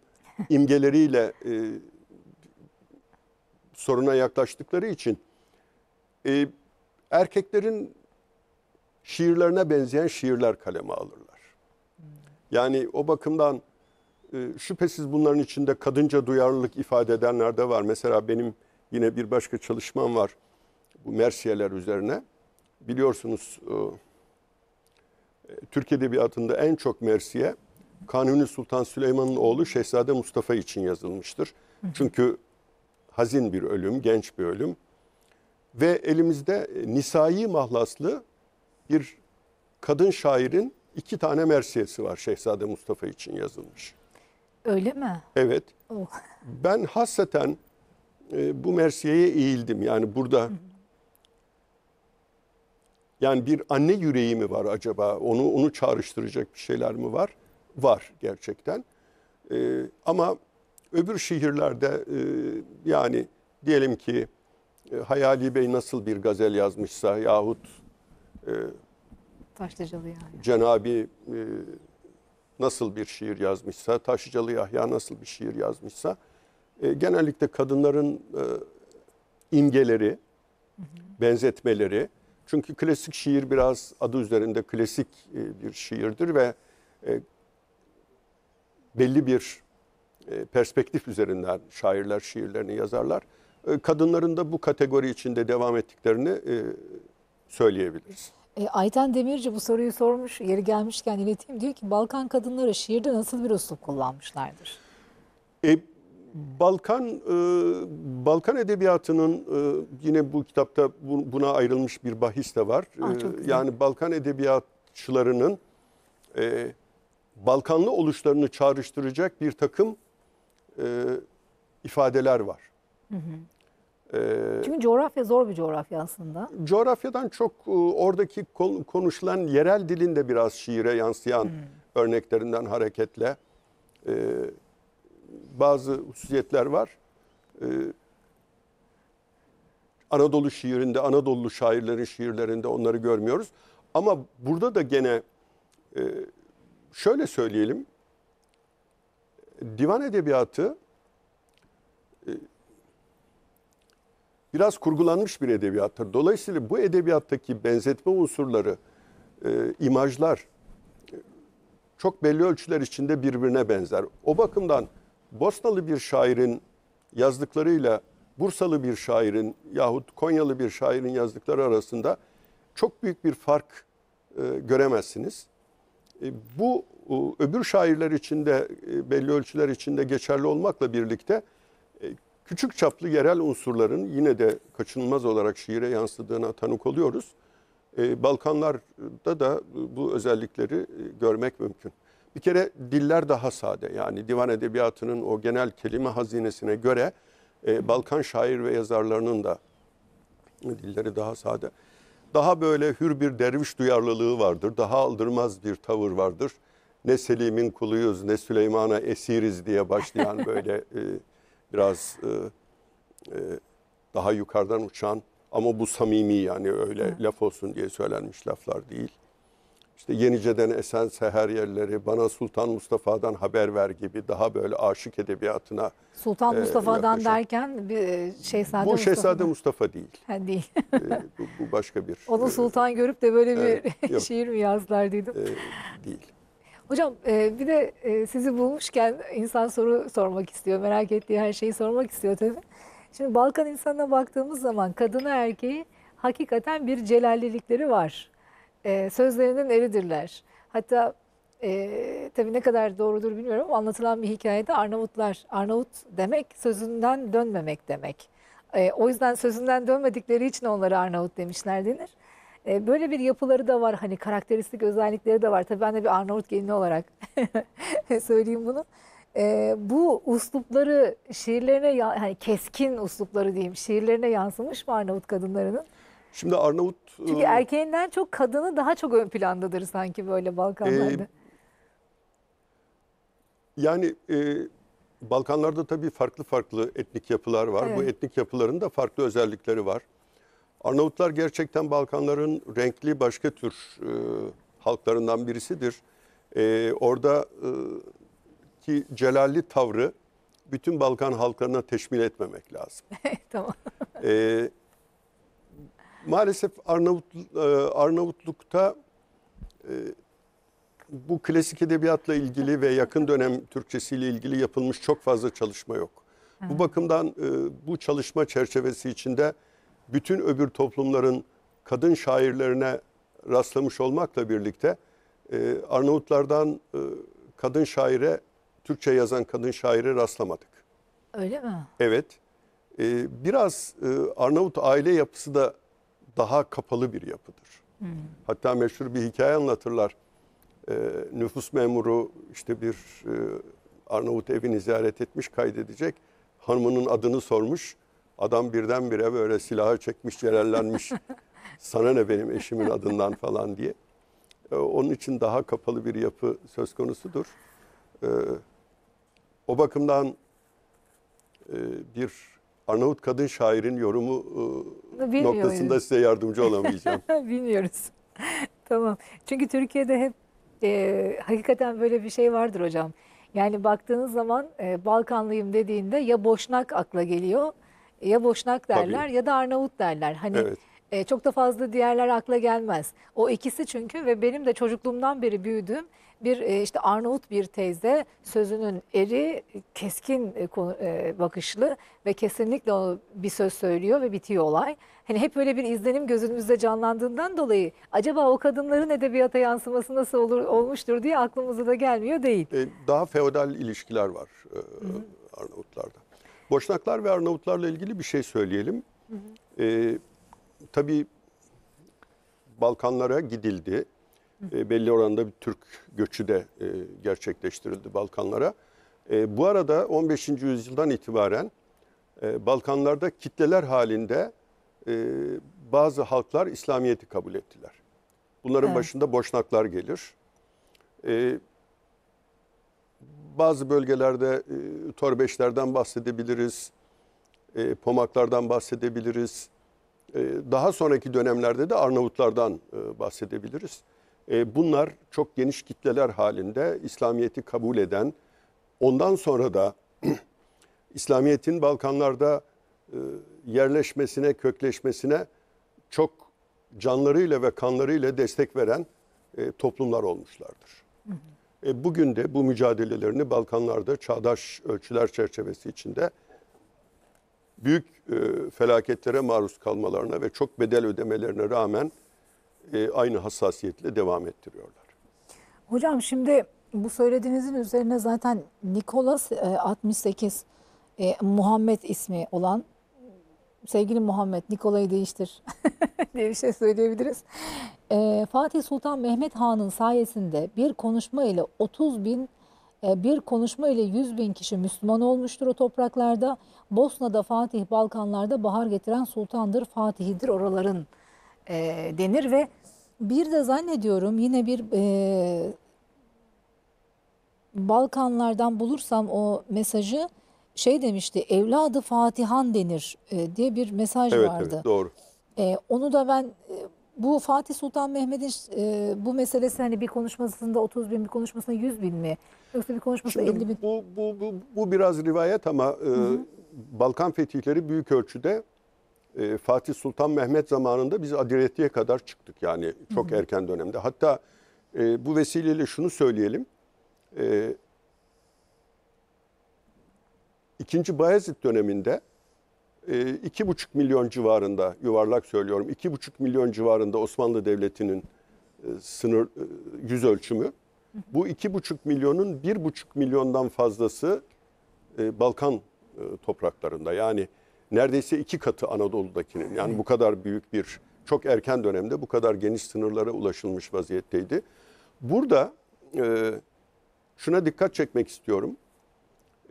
imgeleriyle e, soruna yaklaştıkları için e, erkeklerin şiirlerine benzeyen şiirler kaleme alırlar. Yani o bakımdan şüphesiz bunların içinde kadınca duyarlılık ifade edenler de var. Mesela benim yine bir başka çalışmam var bu Mersiyeler üzerine. Biliyorsunuz Türk Edebiyatı'nda en çok Mersiye Kanuni Sultan Süleyman'ın oğlu Şehzade Mustafa için yazılmıştır. Çünkü hazin bir ölüm, genç bir ölüm. Ve elimizde Nisai mahlaslı bir kadın şairin iki tane mersiyesi var Şehzade Mustafa için yazılmış. Öyle mi? Evet. Oh. Ben hasreten e, bu mersiyeye eğildim. Yani burada yani bir anne yüreği mi var acaba? Onu onu çağrıştıracak bir şeyler mi var? Var gerçekten. E, ama öbür şiirlerde e, yani diyelim ki e, Hayali Bey nasıl bir gazel yazmışsa yahut e, Taşlıcalı Yahya. Cenab-ı e, nasıl bir şiir yazmışsa, Taşlıcalı Yahya nasıl bir şiir yazmışsa e, genellikle kadınların e, imgeleri, hı hı. benzetmeleri. Çünkü klasik şiir biraz adı üzerinde klasik e, bir şiirdir ve e, belli bir e, perspektif üzerinden şairler şiirlerini yazarlar. E, kadınların da bu kategori içinde devam ettiklerini e, söyleyebiliriz. E, Ayten Demirci bu soruyu sormuş, yeri gelmişken ileteyim. Diyor ki Balkan kadınları şiirde nasıl bir üslup kullanmışlardır? E, Balkan e, Balkan edebiyatının e, yine bu kitapta bu, buna ayrılmış bir bahis de var. Ah, e, yani Balkan edebiyatçılarının e, Balkanlı oluşlarını çağrıştıracak bir takım e, ifadeler var. Hı hı. Çünkü coğrafya zor bir coğrafya aslında. Coğrafyadan çok oradaki konuşulan yerel dilin de biraz şiire yansıyan hmm. örneklerinden hareketle bazı hususiyetler var. Anadolu şiirinde, Anadolu şairlerin şiirlerinde onları görmüyoruz. Ama burada da gene şöyle söyleyelim. Divan edebiyatı biraz kurgulanmış bir edebiyattır. Dolayısıyla bu edebiyattaki benzetme unsurları, e, imajlar e, çok belli ölçüler içinde birbirine benzer. O bakımdan Bosnalı bir şairin yazdıklarıyla Bursalı bir şairin yahut Konyalı bir şairin yazdıkları arasında çok büyük bir fark e, göremezsiniz. E, bu e, öbür şairler içinde e, belli ölçüler içinde geçerli olmakla birlikte e, küçük çaplı yerel unsurların yine de kaçınılmaz olarak şiire yansıdığına tanık oluyoruz. Ee, Balkanlar'da da bu özellikleri görmek mümkün. Bir kere diller daha sade. Yani divan edebiyatının o genel kelime hazinesine göre e, Balkan şair ve yazarlarının da dilleri daha sade. Daha böyle hür bir derviş duyarlılığı vardır. Daha aldırmaz bir tavır vardır. Ne Selim'in kuluyuz ne Süleyman'a esiriz diye başlayan böyle... E, biraz e, e, daha yukarıdan uçan ama bu samimi yani öyle Hı. laf olsun diye söylenmiş laflar değil. İşte Yenice'den esen seher yerleri, bana Sultan Mustafa'dan haber ver gibi daha böyle aşık edebiyatına. Sultan e, Mustafa'dan yaklaşan, derken bir Şehzade Bu Şehzade Mustafa, Mustafa değil. Ha, değil. e, bu, bu başka bir. Onu e, Sultan görüp de böyle bir e, şiir mi yazdılar dedim. E, değil. Hocam bir de sizi bulmuşken insan soru sormak istiyor. Merak ettiği her şeyi sormak istiyor tabii. Şimdi Balkan insanına baktığımız zaman kadını erkeği hakikaten bir celallilikleri var. Sözlerinden eridirler. Hatta tabii ne kadar doğrudur bilmiyorum ama anlatılan bir hikayede Arnavutlar, Arnavut demek sözünden dönmemek demek. O yüzden sözünden dönmedikleri için onlara Arnavut demişler denir. Böyle bir yapıları da var, hani karakteristik özellikleri de var. Tabii ben de bir Arnavut gelini olarak söyleyeyim bunu. Bu uslupları şiirlerine, hani keskin uslupları diyeyim, şiirlerine yansımış mı Arnavut kadınlarının? Şimdi Arnavut... Çünkü erkeğinden çok kadını daha çok ön plandadır sanki böyle Balkanlarda. E, yani e, Balkanlarda tabii farklı farklı etnik yapılar var. Evet. Bu etnik yapıların da farklı özellikleri var. Arnavutlar gerçekten Balkanların renkli başka tür e, halklarından birisidir. E, orada e, ki celalli tavrı bütün Balkan halklarına teşmil etmemek lazım. Tamam. E, maalesef Arnavut, e, Arnavutluk'ta e, bu klasik edebiyatla ilgili ve yakın dönem Türkçesiyle ilgili yapılmış çok fazla çalışma yok. Hı. Bu bakımdan e, bu çalışma çerçevesi içinde bütün öbür toplumların kadın şairlerine rastlamış olmakla birlikte e, Arnavutlardan e, kadın şaire, Türkçe yazan kadın şaire rastlamadık. Öyle mi? Evet. E, biraz e, Arnavut aile yapısı da daha kapalı bir yapıdır. Hmm. Hatta meşhur bir hikaye anlatırlar. E, nüfus memuru işte bir e, Arnavut evini ziyaret etmiş, kaydedecek. Hanımının adını sormuş. Adam birdenbire böyle silahı çekmiş, celallenmiş. Sana ne benim eşimin adından falan diye. E, onun için daha kapalı bir yapı söz konusudur. E, o bakımdan e, bir... Arnavut kadın şairin yorumu Bilmiyorum. noktasında size yardımcı olamayacağım. Bilmiyoruz. Tamam. Çünkü Türkiye'de hep e, hakikaten böyle bir şey vardır hocam. Yani baktığınız zaman e, Balkanlıyım dediğinde ya Boşnak akla geliyor, ya Boşnak derler Tabii. ya da Arnavut derler. Hani evet. e, çok da fazla diğerler akla gelmez. O ikisi çünkü ve benim de çocukluğumdan beri büyüdüğüm bir e, işte Arnavut bir teyze, sözünün eri, keskin e, konu, e, bakışlı ve kesinlikle onu bir söz söylüyor ve bitiyor olay. Hani hep böyle bir izlenim gözümüzde canlandığından dolayı acaba o kadınların edebiyata yansıması nasıl olur olmuştur diye aklımıza da gelmiyor değil. E, daha feodal ilişkiler var e, Arnavutlarda. Boşnaklar ve Arnavutlarla ilgili bir şey söyleyelim. Hı hı. E, tabii Balkanlara gidildi. E, belli oranda bir Türk göçü de e, gerçekleştirildi Balkanlara. E, bu arada on beşinci yüzyıldan itibaren e, Balkanlarda kitleler halinde e, bazı halklar İslamiyet'i kabul ettiler. Bunların evet. başında Boşnaklar gelir. E, bazı bölgelerde e, Torbeşlerden bahsedebiliriz, e, Pomaklardan bahsedebiliriz. E, daha sonraki dönemlerde de Arnavutlardan e, bahsedebiliriz. Bunlar çok geniş kitleler halinde İslamiyet'i kabul eden, ondan sonra da İslamiyet'in Balkanlar'da yerleşmesine, kökleşmesine çok canlarıyla ve kanlarıyla destek veren toplumlar olmuşlardır. Hı hı. Bugün de bu mücadelelerini Balkanlar'da çağdaş ölçüler çerçevesi içinde büyük felaketlere maruz kalmalarına ve çok bedel ödemelerine rağmen E, aynı hassasiyetle devam ettiriyorlar. Hocam şimdi bu söylediğinizin üzerine zaten Nikolas e, altmış sekiz e, Muhammed ismi olan sevgili Muhammed Nikola'yı değiştir diye bir şey söyleyebiliriz. E, Fatih Sultan Mehmet Han'ın sayesinde bir konuşma ile otuz bin e, bir konuşma ile yüz bin kişi Müslüman olmuştur o topraklarda. Bosna'da Fatih, Balkanlar'da bahar getiren sultandır, Fatih'idir oraların E, denir ve bir de zannediyorum yine bir e, Balkanlardan bulursam o mesajı şey demişti, evladı Fatihan denir e, diye bir mesaj evet, vardı. Evet, doğru. E, onu da ben e, bu Fatih Sultan Mehmet'in e, bu meselesi hani bir konuşmasında otuz bin, bir konuşmasında yüz bin mi? Yoksa bir konuşmasında Şimdi elli bin? Bu, bu, bu, bu biraz rivayet ama e, Hı -hı. Balkan fetihleri büyük ölçüde Ee, Fatih Sultan Mehmet zamanında biz Adiretti'ye kadar çıktık yani çok Hı -hı. erken dönemde. Hatta e, bu vesileyle şunu söyleyelim. E, İkinci Bayezid döneminde e, iki buçuk milyon civarında yuvarlak söylüyorum. iki buçuk milyon civarında Osmanlı Devleti'nin e, sınır e, yüz ölçümü. Hı -hı. Bu iki buçuk milyonun bir buçuk milyondan fazlası e, Balkan e, topraklarında yani. Neredeyse iki katı Anadolu'dakinin. Yani bu kadar büyük bir, çok erken dönemde bu kadar geniş sınırlara ulaşılmış vaziyetteydi. Burada e, şuna dikkat çekmek istiyorum.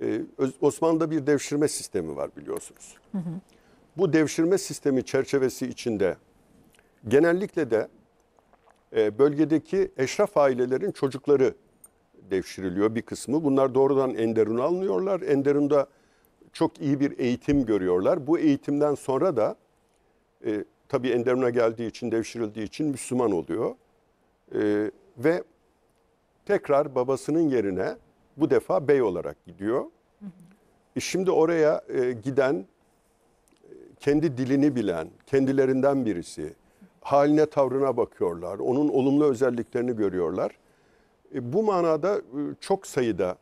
E, Osmanlı'da bir devşirme sistemi var biliyorsunuz. Hı hı. Bu devşirme sistemi çerçevesi içinde genellikle de e, bölgedeki eşraf ailelerin çocukları devşiriliyor bir kısmı. Bunlar doğrudan Enderun'a alınıyorlar. Enderun'da çok iyi bir eğitim görüyorlar. Bu eğitimden sonra da e, tabii Enderun'a geldiği için, devşirildiği için Müslüman oluyor. E, ve tekrar babasının yerine bu defa bey olarak gidiyor. Hı hı. E, şimdi oraya e, giden, kendi dilini bilen, kendilerinden birisi, haline tavrına bakıyorlar. Onun olumlu özelliklerini görüyorlar. Bu manada çok sayıda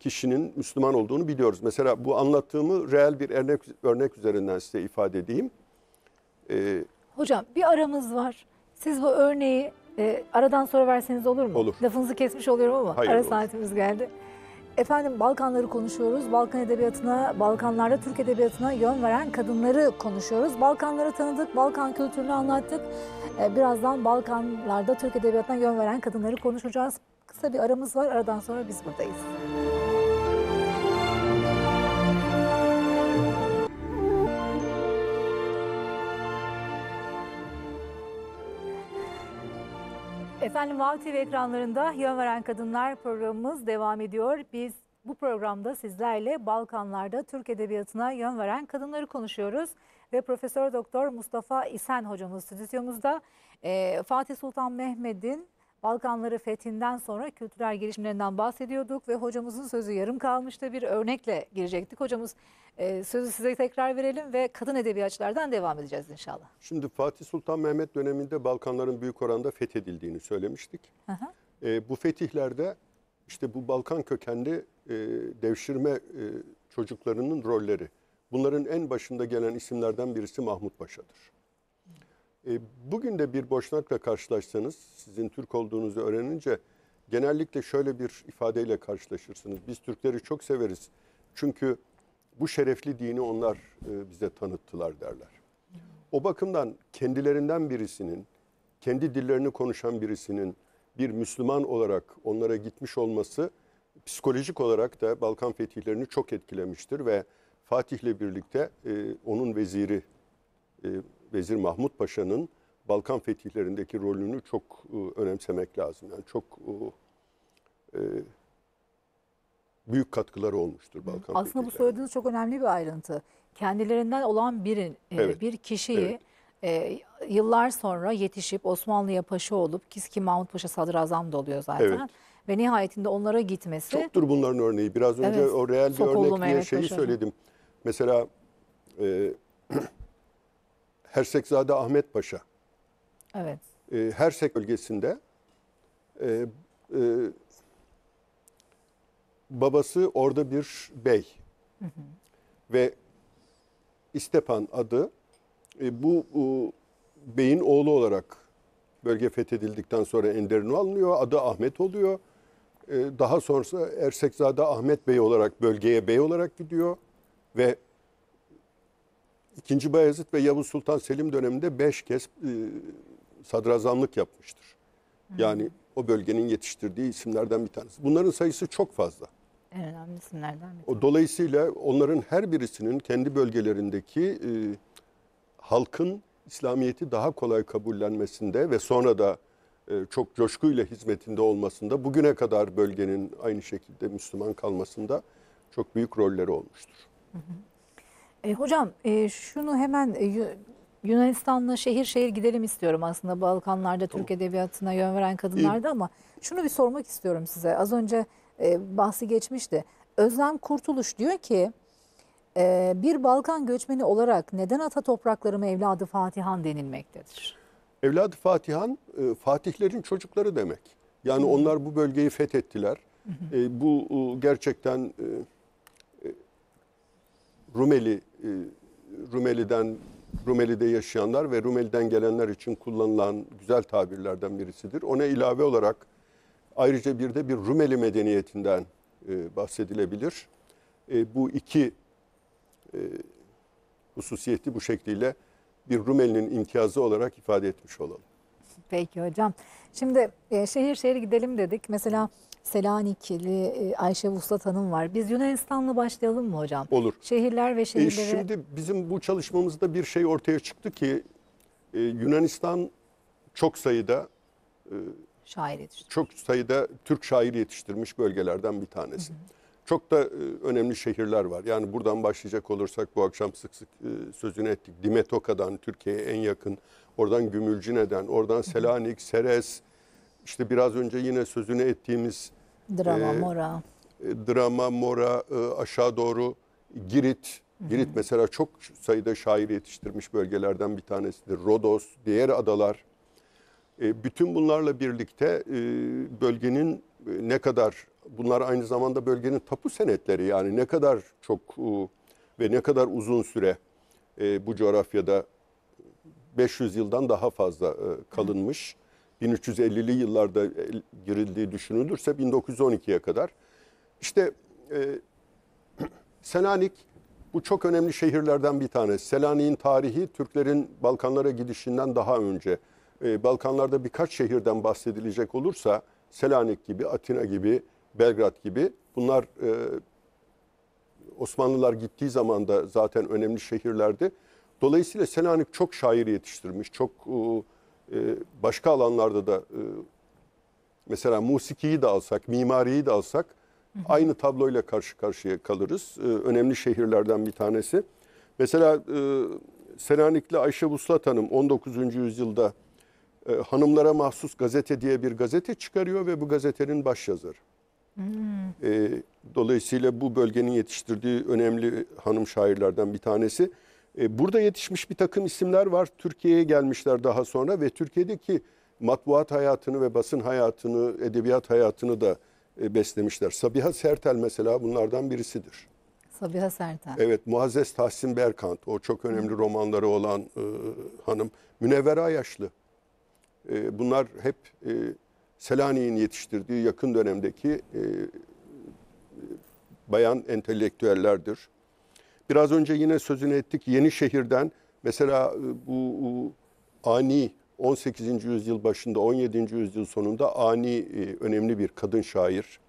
kişinin Müslüman olduğunu biliyoruz. Mesela bu anlattığımı reel bir örnek, örnek üzerinden size ifade edeyim. Ee, Hocam bir aramız var. Siz bu örneği e, aradan sonra verseniz olur mu? Olur. Lafınızı kesmiş oluyorum ama hayır, ara olur. Saatimiz geldi. Efendim Balkanları konuşuyoruz. Balkan edebiyatına, Balkanlar'da Türk edebiyatına yön veren kadınları konuşuyoruz. Balkanları tanıdık, Balkan kültürünü anlattık. Ee, birazdan Balkanlar'da Türk edebiyatına yön veren kadınları konuşacağız. Kısa bir aramız var. Aradan sonra biz buradayız. Efendim Vav T V ekranlarında Yön Veren Kadınlar programımız devam ediyor. Biz bu programda sizlerle Balkanlar'da Türk edebiyatına yön veren kadınları konuşuyoruz. Ve Profesör Doktor Mustafa İsen hocamız stüdyomuzda. Ee, Fatih Sultan Mehmet'in Balkanları fethinden sonra kültürel gelişimlerinden bahsediyorduk ve hocamızın sözü yarım kalmıştı. Bir örnekle girecektik. Hocamız e, sözü size tekrar verelim ve kadın edebiyatçılardan devam edeceğiz inşallah. Şimdi Fatih Sultan Mehmet döneminde Balkanların büyük oranda fethedildiğini söylemiştik. E, bu fetihlerde işte bu Balkan kökenli e, devşirme e, çocuklarının rolleri. Bunların en başında gelen isimlerden birisi Mahmut Paşa'dır. Bugün de bir boşnakla karşılaşsanız, sizin Türk olduğunuzu öğrenince genellikle şöyle bir ifadeyle karşılaşırsınız. Biz Türkleri çok severiz çünkü bu şerefli dini onlar bize tanıttılar derler. O bakımdan kendilerinden birisinin, kendi dillerini konuşan birisinin bir Müslüman olarak onlara gitmiş olması psikolojik olarak da Balkan fetihlerini çok etkilemiştir ve Fatih'le birlikte onun veziri, Vezir Mahmut Paşa'nın Balkan fetihlerindeki rolünü çok e, önemsemek lazım. Yani çok e, büyük katkıları olmuştur Balkan fetihlerinde. Aslında bu söylediğiniz çok önemli bir ayrıntı. Kendilerinden olan birin, evet. bir kişiyi evet. e, yıllar sonra yetişip Osmanlı'ya paşa olup, ki Mahmut Paşa sadrazam da oluyor zaten. Evet. Ve nihayetinde onlara gitmesi. Çoktur bunların örneği. Biraz önce evet. o real bir Sokollu örnek diye şeyi Paşa. söyledim. Mesela... E, Hersekzade Ahmet Paşa. Evet. E, Hersek bölgesinde e, e, babası orada bir bey. Hı hı. Ve İstepan adı e, bu e, beyin oğlu olarak bölge fethedildikten sonra Enderun'a alınıyor. Adı Ahmet oluyor. E, daha sonra Hersekzade Ahmet Bey olarak bölgeye bey olarak gidiyor ve İkinci Bayezid ve Yavuz Sultan Selim döneminde beş kez e, sadrazamlık yapmıştır. Yani o bölgenin yetiştirdiği isimlerden bir tanesi. Bunların sayısı çok fazla. En önemli isimlerden bir tanesi. Dolayısıyla onların her birisinin kendi bölgelerindeki e, halkın İslamiyet'i daha kolay kabullenmesinde ve sonra da e, çok coşkuyla hizmetinde olmasında, bugüne kadar bölgenin aynı şekilde Müslüman kalmasında çok büyük rolleri olmuştur. Hı hı. E, hocam e, şunu hemen e, Yunanistan'la şehir şehir gidelim istiyorum aslında Balkanlar'da Türk tamam. edebiyatına yön veren kadınlarda, ama şunu bir sormak istiyorum size. Az önce e, bahsi geçmişti. Özlem Kurtuluş diyor ki e, bir Balkan göçmeni olarak neden ata topraklarıma evladı Fatihan denilmektedir? Evladı Fatihan e, Fatihlerin çocukları demek. Yani Hı. onlar bu bölgeyi fethettiler. Hı hı. E, bu e, gerçekten... E, Rumeli, Rumeli'den, Rumeli'de yaşayanlar ve Rumeli'den gelenler için kullanılan güzel tabirlerden birisidir. Ona ilave olarak ayrıca bir de bir Rumeli medeniyetinden bahsedilebilir. Bu iki hususiyeti bu şekliyle bir Rumeli'nin imtiyazı olarak ifade etmiş olalım. Peki hocam. Şimdi şehir şehir gidelim dedik. Mesela Selanikli Ayşe Vuslat Hanım var. Biz Yunanistan'la başlayalım mı hocam? Olur. Şehirler ve şehirlere... E şimdi bizim bu çalışmamızda bir şey ortaya çıktı ki e, Yunanistan çok sayıda e, şair yetiştirmiş. Çok sayıda Türk şairi yetiştirmiş bölgelerden bir tanesi. Hı hı. Çok da e, önemli şehirler var. Yani buradan başlayacak olursak bu akşam sık sık e, sözünü ettik. Dimetoka'dan Türkiye'ye en yakın, oradan Gümülcine'den, oradan Selanik, hı hı. Seres, İşte biraz önce yine sözünü ettiğimiz Drama e, Mora, e, Drama Mora e, aşağı doğru Girit. Hı-hı. Girit mesela çok sayıda şair yetiştirmiş bölgelerden bir tanesidir. Rodos, diğer adalar. Bütün bunlarla birlikte bölgenin ne kadar, bunlar aynı zamanda bölgenin tapu senetleri, yani ne kadar çok ve ne kadar uzun süre bu coğrafyada beş yüz yıldan daha fazla kalınmış. bin üç yüz ellili yıllarda girildiği düşünülürse bin dokuz yüz on ikiye kadar. İşte Selanik bu çok önemli şehirlerden bir tanesi. Selanik'in tarihi Türklerin Balkanlara gidişinden daha önce. Balkanlarda birkaç şehirden bahsedilecek olursa Selanik gibi, Atina gibi, Belgrad gibi, bunlar Osmanlılar gittiği zaman da zaten önemli şehirlerdi. Dolayısıyla Selanik çok şair yetiştirmiş, çok başka alanlarda da, mesela musikiyi de alsak, mimariyi de alsak aynı tabloyla karşı karşıya kalırız. Önemli şehirlerden bir tanesi. Mesela Selanikli Ayşe Vuslat Hanım on dokuzuncu yüzyılda Hanımlara Mahsus Gazete diye bir gazete çıkarıyor ve bu gazetenin başyazarı. Hmm. E, dolayısıyla bu bölgenin yetiştirdiği önemli hanım şairlerden bir tanesi. E, burada yetişmiş bir takım isimler var. Türkiye'ye gelmişler daha sonra ve Türkiye'deki matbuat hayatını ve basın hayatını, edebiyat hayatını da e, beslemişler. Sabiha Sertel mesela bunlardan birisidir. Sabiha Sertel. Evet, Muazzez Tahsin Berkant, o çok önemli hmm. romanları olan e, hanım. Münevvera Yaşlı. Bunlar hep Selanik'in yetiştirdiği yakın dönemdeki bayan entelektüellerdir. Biraz önce yine sözünü ettik Yenişehir'den. Mesela bu ani on sekizinci yüzyıl başında, on yedinci yüzyıl sonunda ani önemli bir kadın şair.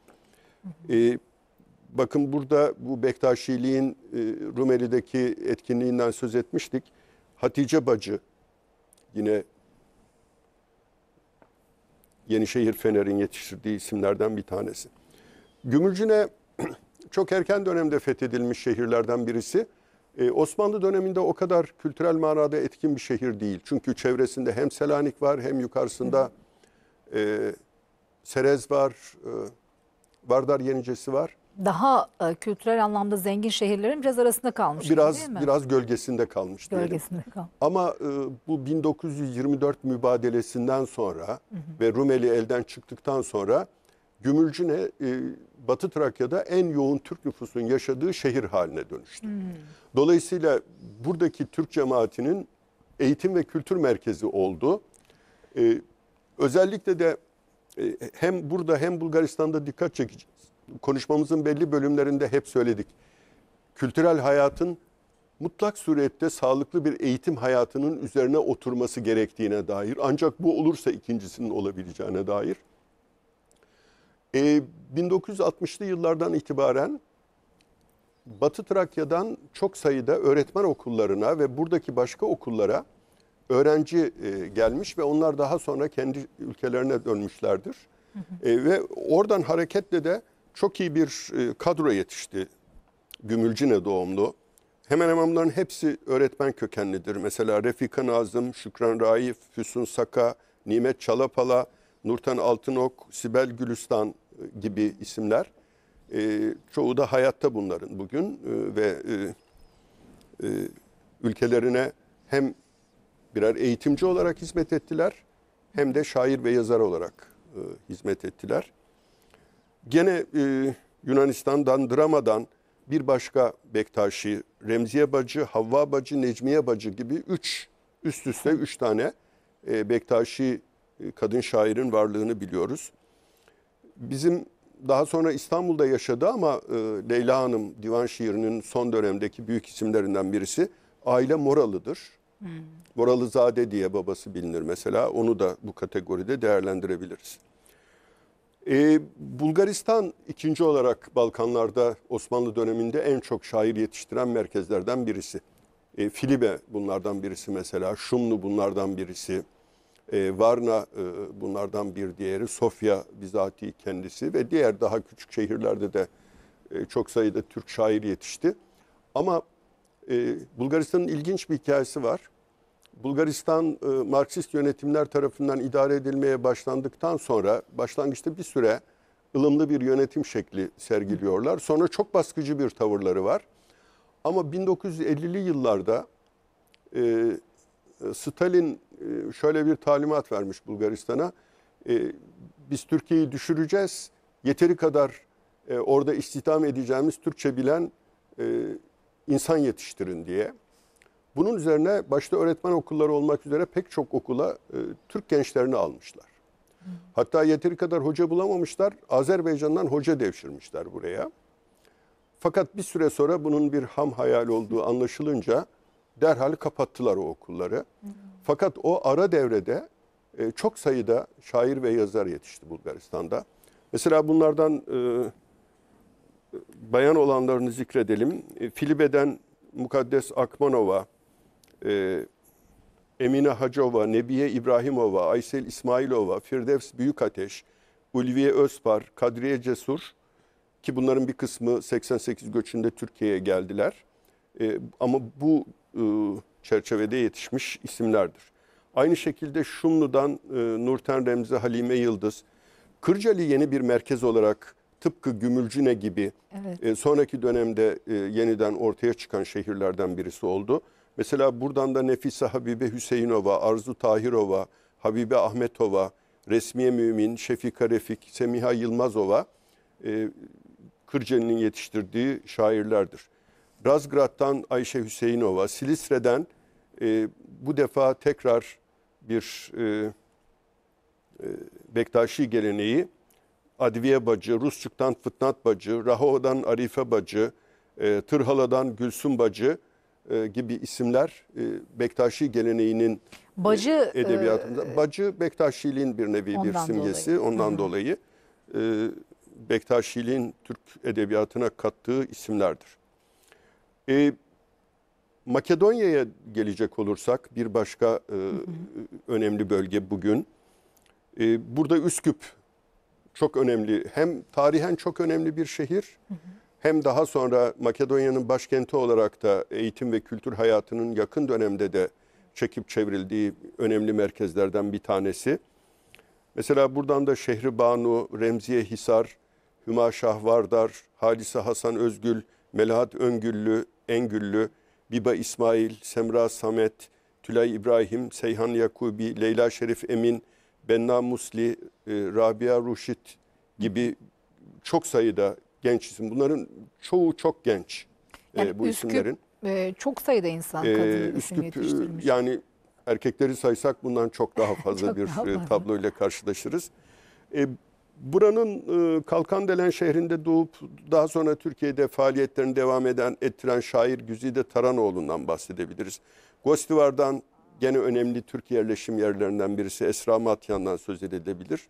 Bakın burada bu Bektaşiliğin Rumeli'deki etkinliğinden söz etmiştik. Hatice Bacı yine Yenişehir Fener'in yetiştirdiği isimlerden bir tanesi. Gümülcine çok erken dönemde fethedilmiş şehirlerden birisi. Ee, Osmanlı döneminde o kadar kültürel manada etkin bir şehir değil. Çünkü çevresinde hem Selanik var, hem yukarısında e, Serez var, e, Vardar Yenicesi var. Daha e, kültürel anlamda zengin şehirlerin biraz arasında kalmış. Biraz değil mi? Biraz gölgesinde kalmış. Gölgesinde kalmış. Ama e, bu bin dokuz yüz yirmi dört mübadelesinden sonra hı hı. ve Rumeli elden çıktıktan sonra Gümülcine e, Batı Trakya'da en yoğun Türk nüfusun yaşadığı şehir haline dönüştü. Hı hı. Dolayısıyla buradaki Türk cemaatinin eğitim ve kültür merkezi oldu. E, özellikle de e, hem burada hem Bulgaristan'da dikkat çekici. Konuşmamızın belli bölümlerinde hep söyledik. Kültürel hayatın mutlak surette sağlıklı bir eğitim hayatının üzerine oturması gerektiğine dair. Ancak bu olursa ikincisinin olabileceğine dair. E, bin dokuz yüz altmışlı yıllardan itibaren Batı Trakya'dan çok sayıda öğretmen okullarına ve buradaki başka okullara öğrenci e, gelmiş ve onlar daha sonra kendi ülkelerine dönmüşlerdir. Hı hı. E, ve oradan hareketle de çok iyi bir kadro yetişti. Gümülcine doğumlu. Hemen hemen bunların hepsi öğretmen kökenlidir. Mesela Refika Nazım, Şükran Raif, Füsun Saka, Nimet Çalapala, Nurtan Altınok, Sibel Gülüstan gibi isimler. Çoğu da hayatta bunların bugün ve ülkelerine hem birer eğitimci olarak hizmet ettiler hem de şair ve yazar olarak hizmet ettiler. Gene e, Yunanistan'dan, Drama'dan bir başka Bektaşi, Remziye Bacı, Havva Bacı, Necmiye Bacı gibi üç, üst üste üç tane e, Bektaşi e, kadın şairin varlığını biliyoruz. Bizim daha sonra İstanbul'da yaşadı ama e, Leyla Hanım divan şiirinin son dönemdeki büyük isimlerinden birisi. Aile Moralı'dır. Hmm. Moralızade diye babası bilinir mesela. Onu da bu kategoride değerlendirebiliriz. Ee, Bulgaristan ikinci olarak Balkanlar'da Osmanlı döneminde en çok şair yetiştiren merkezlerden birisi. Ee, Filibe bunlardan birisi mesela, Şumlu bunlardan birisi, ee, Varna e, bunlardan bir diğeri, Sofya bizatihi kendisi ve diğer daha küçük şehirlerde de e, çok sayıda Türk şair yetişti. Ama e, Bulgaristan'ın ilginç bir hikayesi var. Bulgaristan e, Marksist yönetimler tarafından idare edilmeye başlandıktan sonra başlangıçta bir süre ılımlı bir yönetim şekli sergiliyorlar. Sonra çok baskıcı bir tavırları var. Ama bin dokuz yüz ellili yıllarda e, Stalin e, şöyle bir talimat vermiş Bulgaristan'a. Biz Türkiye'yi düşüreceğiz. Yeteri kadar orada istihdam edeceğimiz Türkçe bilen insan yetiştirin diye. Bunun üzerine başta öğretmen okulları olmak üzere pek çok okula Türk gençlerini almışlar. Hatta yeteri kadar hoca bulamamışlar. Azerbaycan'dan hoca devşirmişler buraya. Fakat bir süre sonra bunun bir ham hayal olduğu anlaşılınca derhal kapattılar o okulları. Fakat o ara devrede çok sayıda şair ve yazar yetişti Bulgaristan'da. Mesela bunlardan bayan olanlarını zikredelim. Filibe'den Mukaddes Akmanova, Emine Hacova, Nebiye İbrahimova, Aysel İsmailova, Firdevs Büyükateş, Ulviye Özpar, Kadriye Cesur ki bunların bir kısmı seksen sekiz göçünde Türkiye'ye geldiler. E, ama bu e, çerçevede yetişmiş isimlerdir. Aynı şekilde Şumlu'dan e, Nurten Remzi, Halime Yıldız, Kırcalı yeni bir merkez olarak tıpkı Gümülcine gibi evet. e, sonraki dönemde e, yeniden ortaya çıkan şehirlerden birisi oldu. Mesela buradan da Nefise Habibe Hüseyinova, Arzu Tahirova, Habibe Ahmetova, Resmiye Mümin, Şefika Refik, Semiha Yılmazova e, Kırcalı'nın yetiştirdiği şairlerdir. Razgrad'dan Ayşe Hüseyinova, Silisre'den e, bu defa tekrar bir e, e, Bektaşi geleneği, Adviye Bacı, Rusçuk'tan Fıtnat Bacı, Rahova'dan Arife Bacı, e, Tırhala'dan Gülsüm Bacı e, gibi isimler e, Bektaşi geleneğinin Bacı, e, edebiyatında. E, Bacı Bektaşiliğin bir nevi bir simgesi dolayı. ondan Hı. dolayı e, Bektaşiliğin Türk edebiyatına kattığı isimlerdir. E, Makedonya'ya gelecek olursak bir başka e, hı hı. önemli bölge bugün. E, burada Üsküp çok önemli, hem tarihen çok önemli bir şehir, hı hı. hem daha sonra Makedonya'nın başkenti olarak da eğitim ve kültür hayatının yakın dönemde de çekip çevrildiği önemli merkezlerden bir tanesi. Mesela buradan da Şehribanu, Remziye Hisar, Hüma Şahvardar, Halise Hasan Özgül, Melahat Öngüllü, Engüllü, Biba İsmail, Semra Samet, Tülay İbrahim, Seyhan Yakubi, Leyla Şerif Emin, Benna Musli, e, Rabia Ruşit gibi çok sayıda genç isim. Bunların çoğu çok genç yani e, bu Üsküp, isimlerin. E, çok sayıda insan e, kadın isim yetiştirmiş. Yani erkekleri saysak bundan çok daha fazla çok bir daha tablo ile karşılaşırız. E, Buranın e, Kalkandelen şehrinde doğup daha sonra Türkiye'de faaliyetlerini devam eden ettiren şair Güzide Taranoğlu'ndan bahsedebiliriz. Gostivar'dan gene önemli Türk yerleşim yerlerinden birisi Esra Matyan'dan söz edilebilir.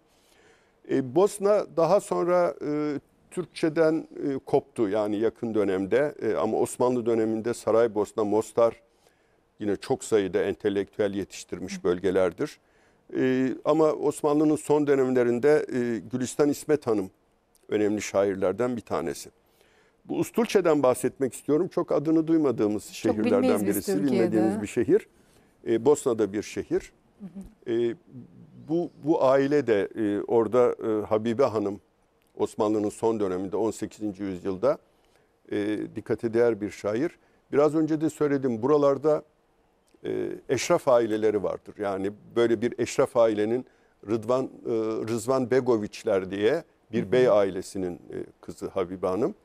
E, Bosna daha sonra e, Türkçeden e, koptu yani yakın dönemde e, ama Osmanlı döneminde Saraybosna, Mostar yine çok sayıda entelektüel yetiştirmiş bölgelerdir. Ee, ama Osmanlı'nın son dönemlerinde e, Gülistan İsmet Hanım önemli şairlerden bir tanesi. Bu Ustulçe'den bahsetmek istiyorum. Çok adını duymadığımız çok şehirlerden birisi. Bilmediğimiz bir şehir. Ee, Bosna'da bir şehir. Hı hı. Ee, bu, bu aile de e, orada e, Habibe Hanım Osmanlı'nın son döneminde on sekizinci yüzyılda e, dikkate değer bir şair. Biraz önce de söyledim buralarda eşraf aileleri vardır. Yani böyle bir eşraf ailenin Rıdvan Rızvan Begoviçler diye bir hı hı. bey ailesinin kızı Habibe Hanım.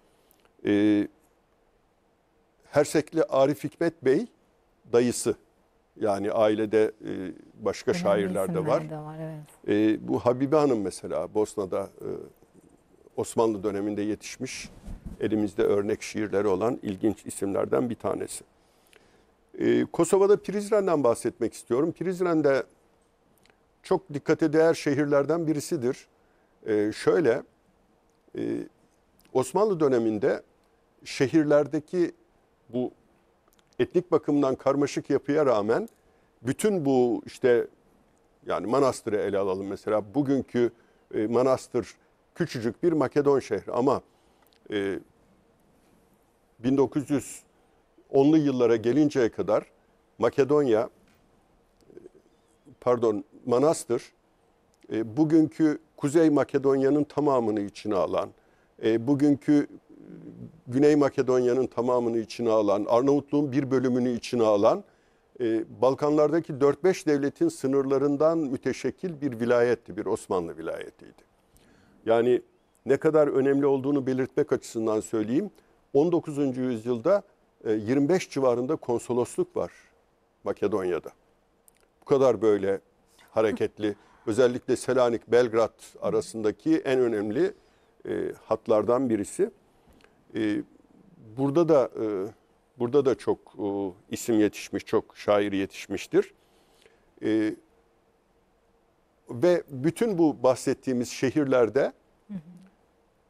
Hersekli Arif Hikmet Bey dayısı. Yani ailede başka önemli şairler de var. De var evet. Bu Habibe Hanım mesela Bosna'da Osmanlı döneminde yetişmiş elimizde örnek şiirleri olan ilginç isimlerden bir tanesi. Ee, Kosova'da Prizren'den bahsetmek istiyorum. Prizren de çok dikkate değer şehirlerden birisidir. Ee, şöyle, e, Osmanlı döneminde şehirlerdeki bu etnik bakımdan karmaşık yapıya rağmen bütün bu işte yani manastırı ele alalım mesela. Bugünkü e, manastır küçücük bir Makedon şehri ama e, bin dokuz yüz onlu yıllara gelinceye kadar Makedonya, pardon Manastır, bugünkü Kuzey Makedonya'nın tamamını içine alan, bugünkü Güney Makedonya'nın tamamını içine alan, Arnavutluğun bir bölümünü içine alan Balkanlardaki dört beş devletin sınırlarından müteşekkil bir vilayetti, bir Osmanlı vilayetiydi. Yani ne kadar önemli olduğunu belirtmek açısından söyleyeyim. on dokuzuncu yüzyılda yirmi beş civarında konsolosluk var Makedonya'da. Bu kadar böyle hareketli, özellikle Selanik-Belgrad arasındaki en önemli hatlardan birisi. Burada da... Burada da çok e, isim yetişmiş, çok şair yetişmiştir. E, ve bütün bu bahsettiğimiz şehirlerde hı hı.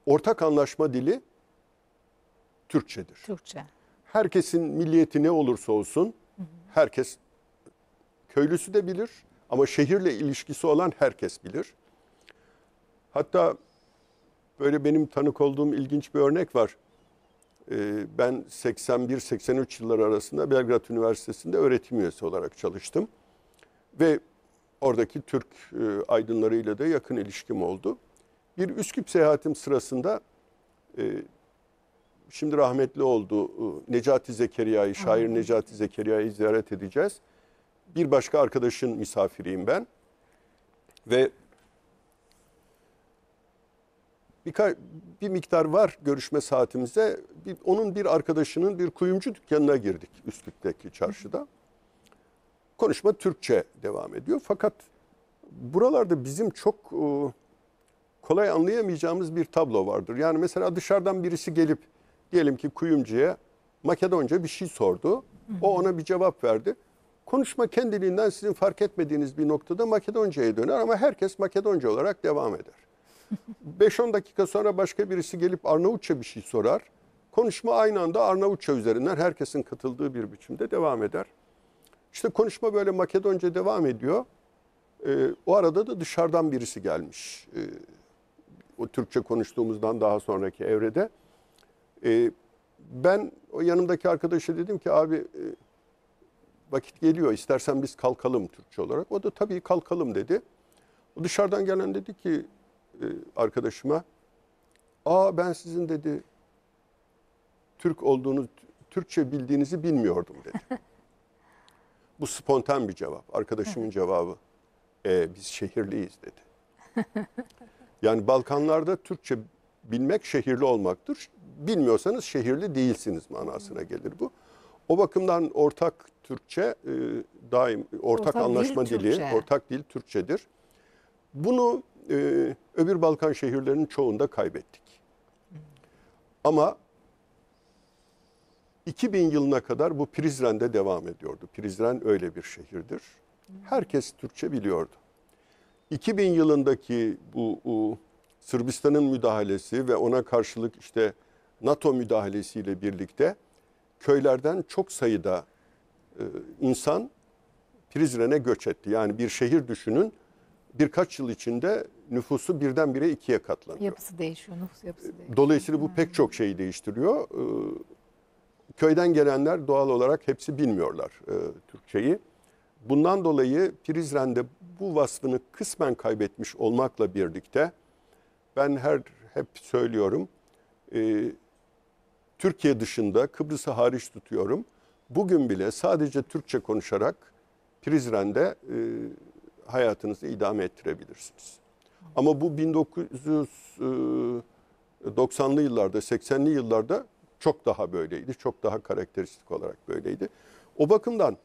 ortak anlaşma dili Türkçedir. Türkçe. Herkesin milliyeti ne olursa olsun, hı hı. herkes, köylüsü de bilir ama şehirle ilişkisi olan herkes bilir. Hatta böyle benim tanık olduğum ilginç bir örnek var. Ben seksen bir seksen üç yılları arasında Belgrad Üniversitesi'nde öğretim üyesi olarak çalıştım. Ve oradaki Türk aydınlarıyla da yakın ilişkim oldu. Bir Üsküp seyahatim sırasında, şimdi rahmetli oldu, Necati Zekeriya'yı, şair Necati Zekeriya'yı ziyaret edeceğiz. Bir başka arkadaşın misafiriyim ben. Ve Birka, bir miktar var görüşme saatimize. Bir, onun bir arkadaşının bir kuyumcu dükkanına girdik Üsküp'teki çarşıda. Konuşma Türkçe devam ediyor. Fakat buralarda bizim çok e, kolay anlayamayacağımız bir tablo vardır. Yani mesela dışarıdan birisi gelip diyelim ki kuyumcuya Makedonca bir şey sordu. O ona bir cevap verdi. Konuşma kendiliğinden sizin fark etmediğiniz bir noktada Makedonca'ya döner ama herkes Makedonca olarak devam eder. beş on dakika sonra başka birisi gelip Arnavutça bir şey sorar. Konuşma aynı anda Arnavutça üzerinden herkesin katıldığı bir biçimde devam eder. İşte konuşma böyle Makedonca devam ediyor. Ee, o arada da dışarıdan birisi gelmiş. Ee, o Türkçe konuştuğumuzdan daha sonraki evrede. Ee, ben o yanımdaki arkadaşa dedim ki abi e, vakit geliyor, istersen biz kalkalım Türkçe olarak. O da tabii kalkalım dedi. O dışarıdan gelen dedi ki arkadaşıma, aa ben sizin dedi Türk olduğunu, Türkçe bildiğinizi bilmiyordum dedi. Bu spontan bir cevap. Arkadaşımın cevabı, e, biz şehirliyiz dedi. Yani Balkanlarda Türkçe bilmek şehirli olmaktır. Bilmiyorsanız şehirli değilsiniz manasına gelir bu. O bakımdan ortak Türkçe e, daim ortak, ortak anlaşma dil dili, Türkçe. ortak dil Türkçedir. Bunu Ee, öbür Balkan şehirlerinin çoğunda kaybettik. Ama iki bin yılına kadar bu Prizren'de devam ediyordu. Prizren öyle bir şehirdir. Herkes Türkçe biliyordu. iki bin yılındaki bu, bu Sırbistan'ın müdahalesi ve ona karşılık işte NATO müdahalesiyle birlikte köylerden çok sayıda e, insan Prizren'e göç etti. Yani bir şehir düşünün. Birkaç yıl içinde nüfusu birdenbire ikiye katlanıyor. Yapısı değişiyor, nüfus yapısı değişiyor. Dolayısıyla bu pek çok şeyi değiştiriyor. Köyden gelenler doğal olarak hepsi bilmiyorlar Türkçeyi. Bundan dolayı Prizren'de bu vasfını kısmen kaybetmiş olmakla birlikte ben her hep söylüyorum, Türkiye dışında Kıbrıs'ı hariç tutuyorum. Bugün bile sadece Türkçe konuşarak Prizren'de hayatınızı idame ettirebilirsiniz. Ama bu bin dokuz yüz doksanlı yıllarda, seksenli yıllarda çok daha böyleydi. Çok daha karakteristik olarak böyleydi. O bakımdan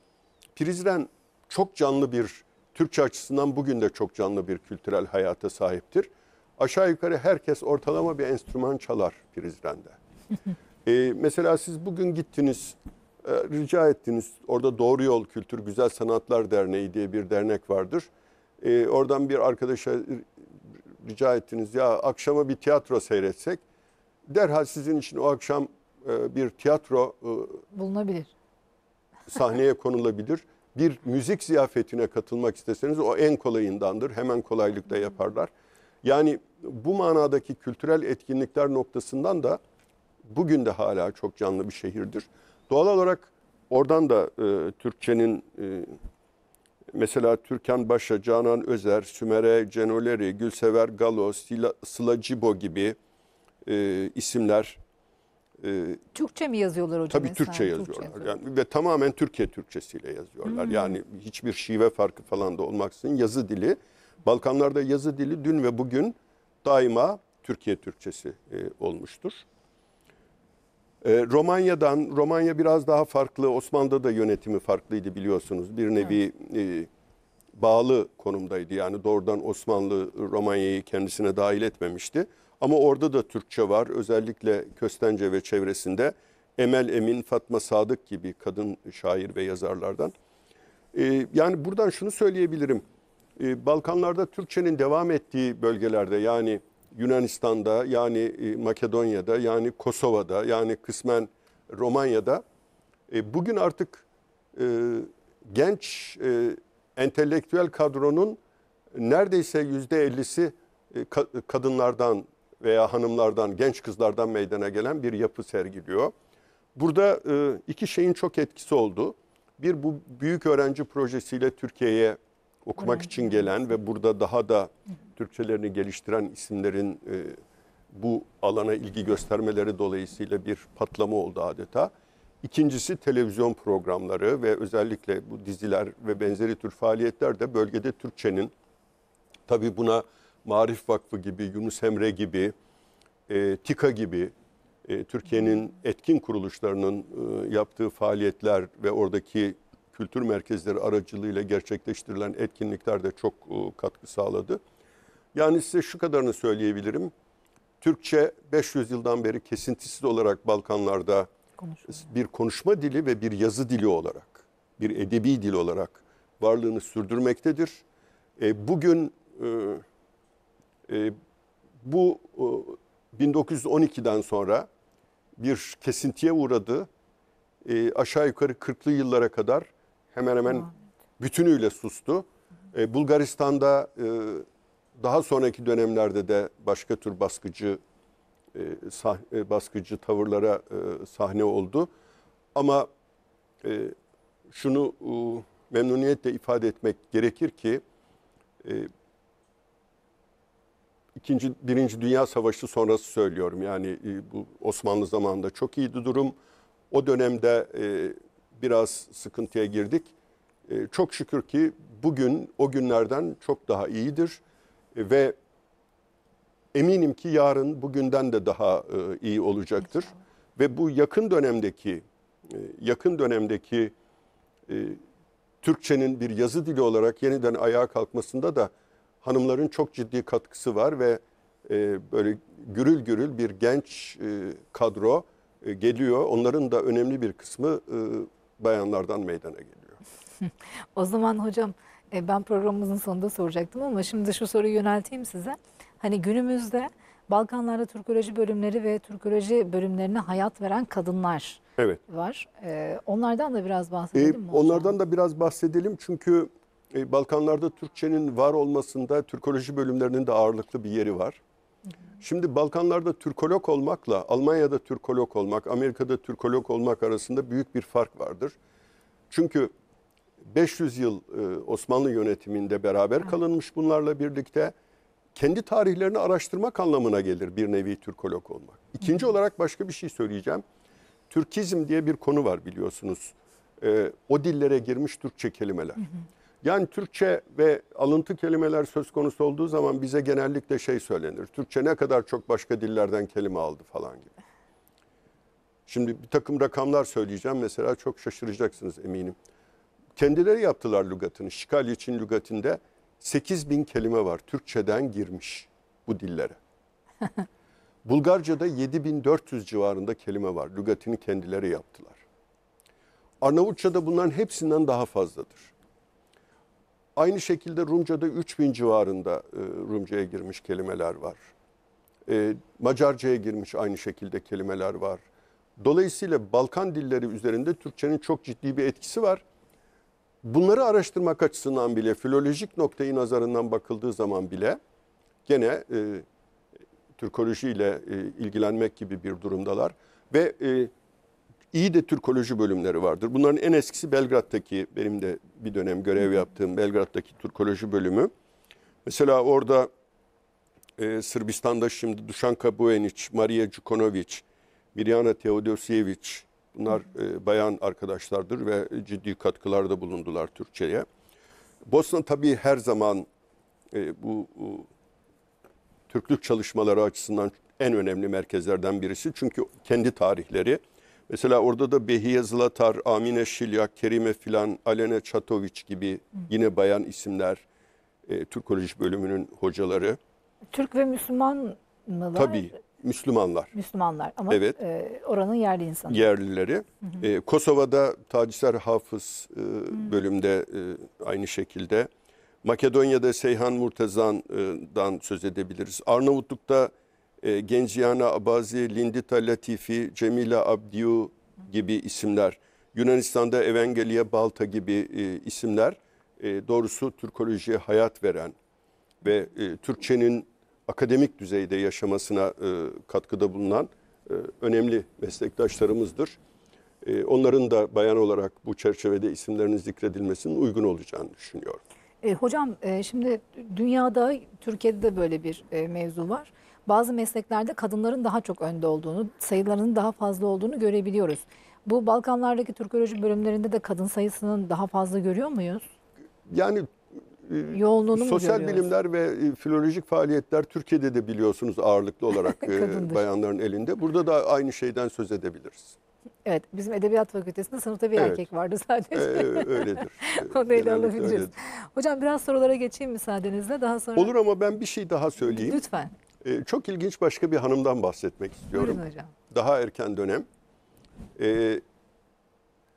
Prizren çok canlı bir, Türkçe açısından bugün de çok canlı bir kültürel hayata sahiptir. Aşağı yukarı herkes ortalama bir enstrüman çalar Prizren'de. ee, mesela siz bugün gittiniz, rica ettiniz. Orada Doğru Yol Kültür Güzel Sanatlar Derneği diye bir dernek vardır. Ee, oradan bir arkadaşa rica ettiniz. Ya akşama bir tiyatro seyretsek. Derhal sizin için o akşam e, bir tiyatro e, bulunabilir. Sahneye konulabilir. Bir müzik ziyafetine katılmak isteseniz o en kolayındandır. Hemen kolaylıkla yaparlar. Yani bu manadaki kültürel etkinlikler noktasından da bugün de hala çok canlı bir şehirdir. Doğal olarak oradan da e, Türkçenin e, mesela Türkan Başa, Canan Özer, Sümere Cenoleri, Gülsever Galo, Sıla Cibo gibi e, isimler e, E, Türkçe mi yazıyorlar hocam? Tabii Türkçe yazıyorlar. Türkçe yani, ve tamamen Türkiye Türkçesiyle yazıyorlar. Hmm. Yani hiçbir şive farkı falan da olmaksızın yazı dili. Balkanlar'da yazı dili dün ve bugün daima Türkiye Türkçesi e, olmuştur. E, Romanya'dan, Romanya biraz daha farklı. Osmanlı'da da yönetimi farklıydı biliyorsunuz. Bir nevi evet. e, bağlı konumdaydı. Yani doğrudan Osmanlı Romanya'yı kendisine dahil etmemişti. Ama orada da Türkçe var. Özellikle Köstence ve çevresinde Emel Emin, Fatma Sadık gibi kadın şair ve yazarlardan. E, yani buradan şunu söyleyebilirim. E, Balkanlar'da Türkçenin devam ettiği bölgelerde, yani Yunanistan'da, yani Makedonya'da, yani Kosova'da, yani kısmen Romanya'da e, bugün artık e, genç e, entelektüel kadronun neredeyse yüzde ellisi e, ka kadınlardan veya hanımlardan, genç kızlardan meydana gelen bir yapı sergiliyor. Burada e, iki şeyin çok etkisi oldu. Bir, bu büyük öğrenci projesiyle Türkiye'ye okumak evet. için gelen ve burada daha da Türkçelerini geliştiren isimlerin e, bu alana ilgi göstermeleri dolayısıyla bir patlama oldu adeta. İkincisi, televizyon programları ve özellikle bu diziler ve benzeri tür faaliyetler de bölgede Türkçenin, tabii buna Maarif Vakfı gibi, Yunus Emre gibi, e, TİKA gibi e, Türkiye'nin etkin kuruluşlarının e, yaptığı faaliyetler ve oradaki kültür merkezleri aracılığıyla gerçekleştirilen etkinlikler de çok katkı sağladı. Yani size şu kadarını söyleyebilirim. Türkçe beş yüz yıldan beri kesintisiz olarak Balkanlar'da konuşma. bir konuşma dili ve bir yazı dili olarak, bir edebi dil olarak varlığını sürdürmektedir. E, bugün e, e, bu e, bin dokuz yüz on iki'den sonra bir kesintiye uğradı. E, aşağı yukarı kırklı yıllara kadar hemen hemen bütünüyle sustu. E, Bulgaristan'da e, daha sonraki dönemlerde de başka tür baskıcı e, sah e, baskıcı tavırlara e, sahne oldu. Ama e, şunu e, memnuniyetle ifade etmek gerekir ki e, ikinci, birinci Dünya Savaşı sonrası söylüyorum. Yani e, bu Osmanlı zamanında çok iyiydi durum. O dönemde e, biraz sıkıntıya girdik. E, çok şükür ki bugün o günlerden çok daha iyidir. E, ve eminim ki yarın bugünden de daha e, iyi olacaktır. Evet. Ve bu yakın dönemdeki, e, yakın dönemdeki e, Türkçenin bir yazı dili olarak yeniden ayağa kalkmasında da hanımların çok ciddi katkısı var. Ve e, böyle gürül gürül bir genç e, kadro geliyor. Onların da önemli bir kısmı bayanlardan meydana geliyor. O zaman hocam, ben programımızın sonunda soracaktım ama şimdi şu soruyu yönelteyim size. Hani günümüzde Balkanlar'da Türkoloji bölümleri ve Türkoloji bölümlerine hayat veren kadınlar evet. var. Onlardan da biraz bahsedelim mi? Ee, onlardan da biraz bahsedelim çünkü Balkanlar'da Türkçenin var olmasında Türkoloji bölümlerinin de ağırlıklı bir yeri var. Şimdi Balkanlar'da Türkolog olmakla Almanya'da Türkolog olmak, Amerika'da Türkolog olmak arasında büyük bir fark vardır. Çünkü beş yüz yıl Osmanlı yönetiminde beraber kalınmış bunlarla birlikte. Kendi tarihlerini araştırmak anlamına gelir bir nevi Türkolog olmak. İkinci olarak başka bir şey söyleyeceğim. Türkizm diye bir konu var biliyorsunuz. O dillere girmiş Türkçe kelimeler. Yani Türkçe ve alıntı kelimeler söz konusu olduğu zaman bize genellikle şey söylenir. Türkçe ne kadar çok başka dillerden kelime aldı falan gibi. Şimdi bir takım rakamlar söyleyeceğim. Mesela çok şaşıracaksınız eminim. Kendileri yaptılar lügatını. Şikali için lügatinde sekiz bin kelime var. Türkçeden girmiş bu dillere. Bulgarca'da yedi bin dört yüz civarında kelime var. Lügatini kendileri yaptılar. Arnavutça'da bunların hepsinden daha fazladır. Aynı şekilde Rumca'da üç bin civarında Rumca'ya girmiş kelimeler var. Macarca'ya girmiş aynı şekilde kelimeler var. Dolayısıyla Balkan dilleri üzerinde Türkçenin çok ciddi bir etkisi var. Bunları araştırmak açısından bile, filolojik noktayı nazarından bakıldığı zaman bile gene e, Türkoloji ile e, ilgilenmek gibi bir durumdalar. Ve e, İyi de Türkoloji bölümleri vardır. Bunların en eskisi Belgrad'daki, benim de bir dönem görev yaptığım Belgrad'daki Türkoloji bölümü. Mesela orada e, Sırbistan'da şimdi Dušan Kaboenić, Marija Đukanović, Mirjana Teodosiyeviç, bunlar e, bayan arkadaşlardır ve ciddi katkılarda bulundular Türkçe'ye. Bosna tabii her zaman e, bu o, Türklük çalışmaları açısından en önemli merkezlerden birisi. Çünkü kendi tarihleri. Mesela orada da Behiye Zlatar, Amine Şilyak, Kerime Filan, Alene Çatoviç gibi yine bayan isimler, e, Türkoloji bölümünün hocaları. Türk ve Müslüman mılar? Tabii, Müslümanlar. Müslümanlar ama evet, e, oranın yerli insanı. Yerlileri. Hı hı. E, Kosova'da Taciser Hafız e, bölümde e, aynı şekilde. Makedonya'da Seyhan Murtezan'dan söz edebiliriz. Arnavutluk'ta e, Genciyana Abazi, Lindita Latifi, Cemila Abdiu gibi isimler. Yunanistan'da Evangeliye Balta gibi e, isimler. E, doğrusu Türkolojiye hayat veren ve e, Türkçenin akademik düzeyde yaşamasına e, katkıda bulunan e, önemli meslektaşlarımızdır. E, onların da bayan olarak bu çerçevede isimlerinin zikredilmesinin uygun olacağını düşünüyorum. E, hocam e, şimdi dünyada, Türkiye'de de böyle bir e, mevzu var. Bazı mesleklerde kadınların daha çok önde olduğunu, sayılarının daha fazla olduğunu görebiliyoruz. Bu Balkanlar'daki Türkoloji bölümlerinde de kadın sayısının daha fazla görüyor muyuz? Yani yoğunluğunu sosyal mu bilimler ve filolojik faaliyetler Türkiye'de de biliyorsunuz ağırlıklı olarak bayanların elinde. Burada da aynı şeyden söz edebiliriz. Evet, bizim edebiyat fakültesinde sınıfta bir evet. erkek vardı sadece. Ee, öyledir. Onu ele alabiliriz. Öyledir. Hocam biraz sorulara geçeyim müsaadenizle, daha sonra. Olur ama ben bir şey daha söyleyeyim. Lütfen. Ee, çok ilginç başka bir hanımdan bahsetmek istiyorum. Buyurun hocam. Daha erken dönem. Ee,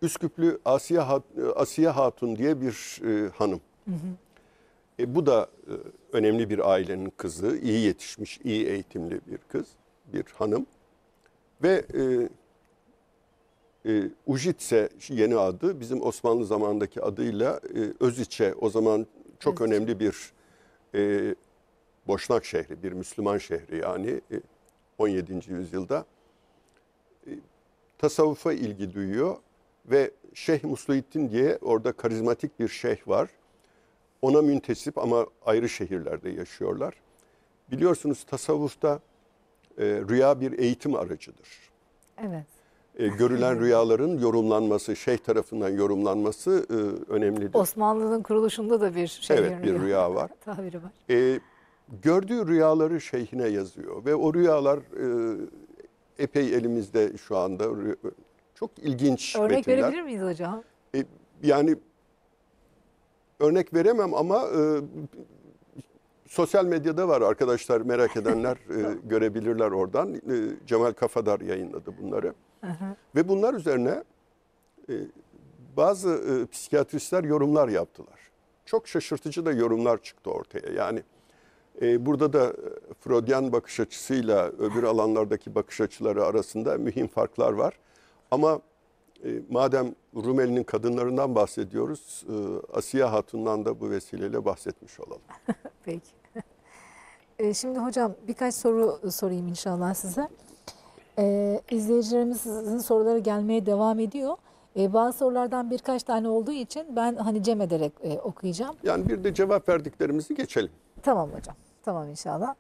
Üsküplü Asiye, Hat Asiye Hatun diye bir e, hanım. Hı hı. E, bu da e, önemli bir ailenin kızı, iyi yetişmiş, iyi eğitimli bir kız, bir hanım. Ve e, e, Ujitse yeni adı, bizim Osmanlı zamanındaki adıyla e, Öziçe, o zaman çok Öziçe. önemli bir e, Boşnak şehri, bir Müslüman şehri yani e, on yedinci yüzyılda. E, tasavvufa ilgi duyuyor ve Şeyh Musluhittin diye orada karizmatik bir şeyh var. Ona müntesip ama ayrı şehirlerde yaşıyorlar. Biliyorsunuz tasavvufta e, rüya bir eğitim aracıdır. Evet. E, görülen rüyaların yorumlanması, şeyh tarafından yorumlanması e, önemlidir. Osmanlı'nın kuruluşunda da bir şeyh evet, bir rüya, rüya var. Tabiri var. E, gördüğü rüyaları şeyhine yazıyor ve o rüyalar e, epey elimizde şu anda. Çok ilginç örnek metinler. Örnek verebilir miyiz hocam? E, yani... Örnek veremem ama e, sosyal medyada var arkadaşlar, merak edenler e, görebilirler oradan. E, Cemal Kafadar yayınladı bunları. Hı hı. Ve bunlar üzerine e, bazı e, psikiyatristler yorumlar yaptılar. Çok şaşırtıcı da yorumlar çıktı ortaya. Yani e, burada da Freudyen bakış açısıyla öbür alanlardaki bakış açıları arasında mühim farklar var. Ama... Madem Rumeli'nin kadınlarından bahsediyoruz, Asiye Hatun'dan da bu vesileyle bahsetmiş olalım. Peki. Şimdi hocam birkaç soru sorayım inşallah size. İzleyicilerimiz sizin soruları gelmeye devam ediyor. Bazı sorulardan birkaç tane olduğu için ben hani cem ederek okuyacağım. Yani bir de cevap verdiklerimizi geçelim. Tamam hocam, tamam inşallah.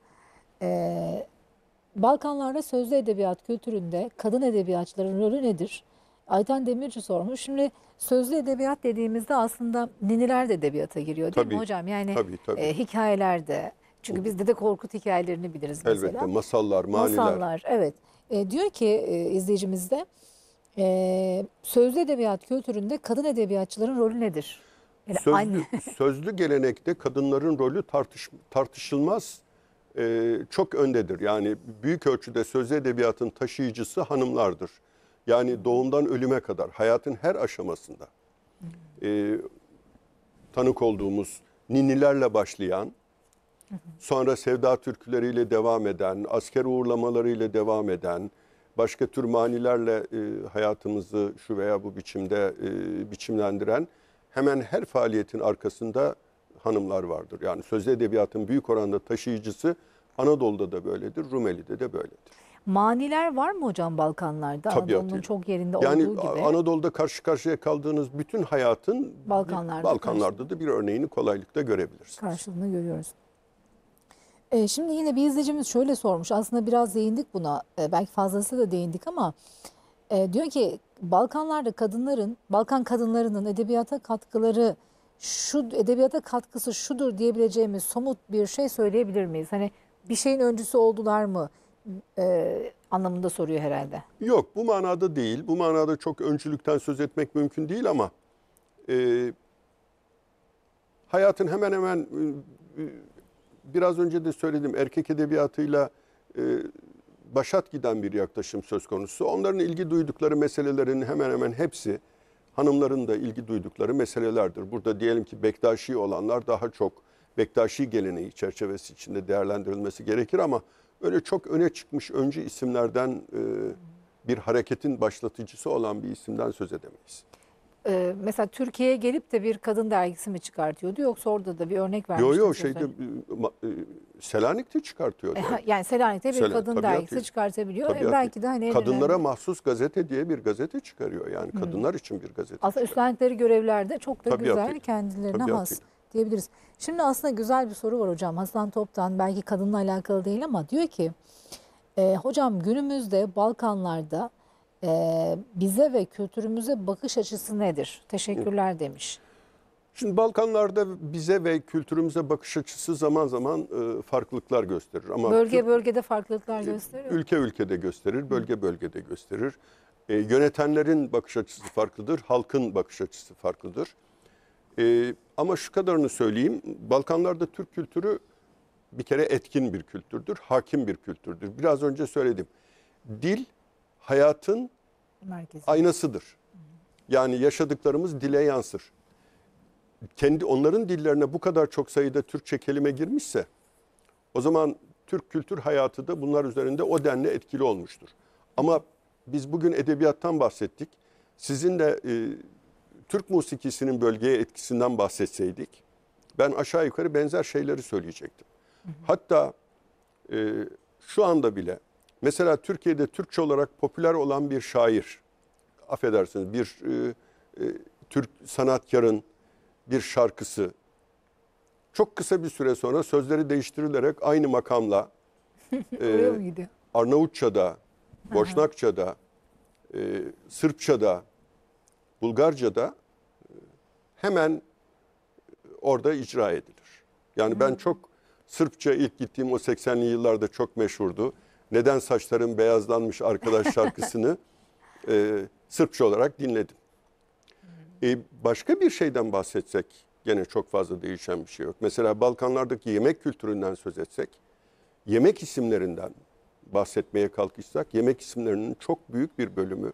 Balkanlar'da sözlü edebiyat kültüründe kadın edebiyatçıların rolü nedir? Ayten Demirci sormuş. Şimdi sözlü edebiyat dediğimizde aslında niniler de edebiyata giriyor değil tabii, mi hocam? Yani tabii, tabii. E, hikayelerde. Çünkü biz Dede Korkut hikayelerini biliriz elbette, mesela. Elbette masallar, maniler. Masallar evet. E, diyor ki e, izleyicimiz de e, sözlü edebiyat kültüründe kadın edebiyatçıların rolü nedir? Yani sözlü, anne... sözlü gelenekte kadınların rolü tartış, tartışılmaz e, çok öndedir. Yani büyük ölçüde sözlü edebiyatın taşıyıcısı hanımlardır. Yani doğumdan ölüme kadar, hayatın her aşamasında e, tanık olduğumuz ninnilerle başlayan, sonra sevda türküleriyle devam eden, asker uğurlamalarıyla devam eden, başka tür manilerle e, hayatımızı şu veya bu biçimde e, biçimlendiren hemen her faaliyetin arkasında hanımlar vardır. Yani sözlü edebiyatın büyük oranda taşıyıcısı Anadolu'da da böyledir, Rumeli'de de böyledir. Maniler var mı hocam Balkanlar'da? Anadolu'nun çok yerinde yani olduğu gibi. Yani Anadolu'da karşı karşıya kaldığınız bütün hayatın Balkanlar'da, Balkanlar'da da bir örneğini kolaylıkla görebilirsiniz. Karşılığını görüyoruz. E, şimdi yine bir izleyicimiz şöyle sormuş. Aslında biraz değindik buna. E, belki fazlası da değindik ama e, diyor ki Balkanlarda kadınların, Balkan kadınlarının edebiyata katkıları şu edebiyata katkısı şudur diyebileceğimiz somut bir şey söyleyebilir miyiz? Hani bir şeyin öncüsü oldular mı e, anlamında soruyor herhalde. Yok, bu manada değil. Bu manada çok öncülükten söz etmek mümkün değil ama e, hayatın hemen hemen e, biraz önce de söyledim, erkek edebiyatıyla e, başat giden bir yaklaşım söz konusu. Onların ilgi duydukları meselelerin hemen hemen hepsi hanımların da ilgi duydukları meselelerdir. Burada diyelim ki Bektaşi olanlar daha çok Bektaşi geleneği çerçevesi içinde değerlendirilmesi gerekir ama öyle çok öne çıkmış öncü isimlerden e, bir hareketin başlatıcısı olan bir isimden söz edemeyiz. Ee, mesela Türkiye'ye gelip de bir kadın dergisi mi çıkartıyordu yoksa orada da bir örnek vermişti? Yok yok şeyde e, Selanik'te çıkartıyordu. E, yani Selanik'te bir Selen, kadın dergisi çıkartabiliyor. E, belki de hani Kadınlara önemli. Mahsus Gazete diye bir gazete çıkarıyor. Yani hmm. kadınlar için bir gazete. Aslında üstlendikleri görevlerde çok da tabiatıyla güzel kendilerine tabiatıyla has diyebiliriz. Şimdi aslında güzel bir soru var hocam. Hasan Top'tan, belki kadınla alakalı değil ama diyor ki e, hocam günümüzde Balkanlar'da Ee, bize ve kültürümüze bakış açısı nedir? Teşekkürler demiş. Şimdi Balkanlar'da bize ve kültürümüze bakış açısı zaman zaman e, farklılıklar gösterir. Ama bölge bölgede farklılıklar gösterir. Ülke ülkede gösterir, bölge bölgede gösterir. E, yönetenlerin bakış açısı farklıdır, halkın bakış açısı farklıdır. E, ama şu kadarını söyleyeyim, Balkanlar'da Türk kültürü bir kere etkin bir kültürdür, hakim bir kültürdür. Biraz önce söyledim, dil hayatın merkezi, aynasıdır. Yani yaşadıklarımız dile yansır. Kendi onların dillerine bu kadar çok sayıda Türkçe kelime girmişse o zaman Türk kültür hayatı da bunlar üzerinde o denli etkili olmuştur. Ama biz bugün edebiyattan bahsettik. Sizin de e, Türk musikisinin bölgeye etkisinden bahsetseydik ben aşağı yukarı benzer şeyleri söyleyecektim. Hı hı. Hatta e, şu anda bile mesela Türkiye'de Türkçe olarak popüler olan bir şair, affedersiniz bir e, e, Türk sanatkarın bir şarkısı çok kısa bir süre sonra sözleri değiştirilerek aynı makamla e, Arnavutça'da, Boşnakça'da, e, Sırpça'da, Bulgarca'da hemen orada icra edilir. Yani ben çok Sırpça ilk gittiğim o seksenli yıllarda çok meşhurdu. Neden saçların beyazlanmış arkadaş şarkısını e, Sırpça olarak dinledim. E, başka bir şeyden bahsetsek gene çok fazla değişen bir şey yok. Mesela Balkanlardaki yemek kültüründen söz etsek, yemek isimlerinden bahsetmeye kalkışsak, yemek isimlerinin çok büyük bir bölümü,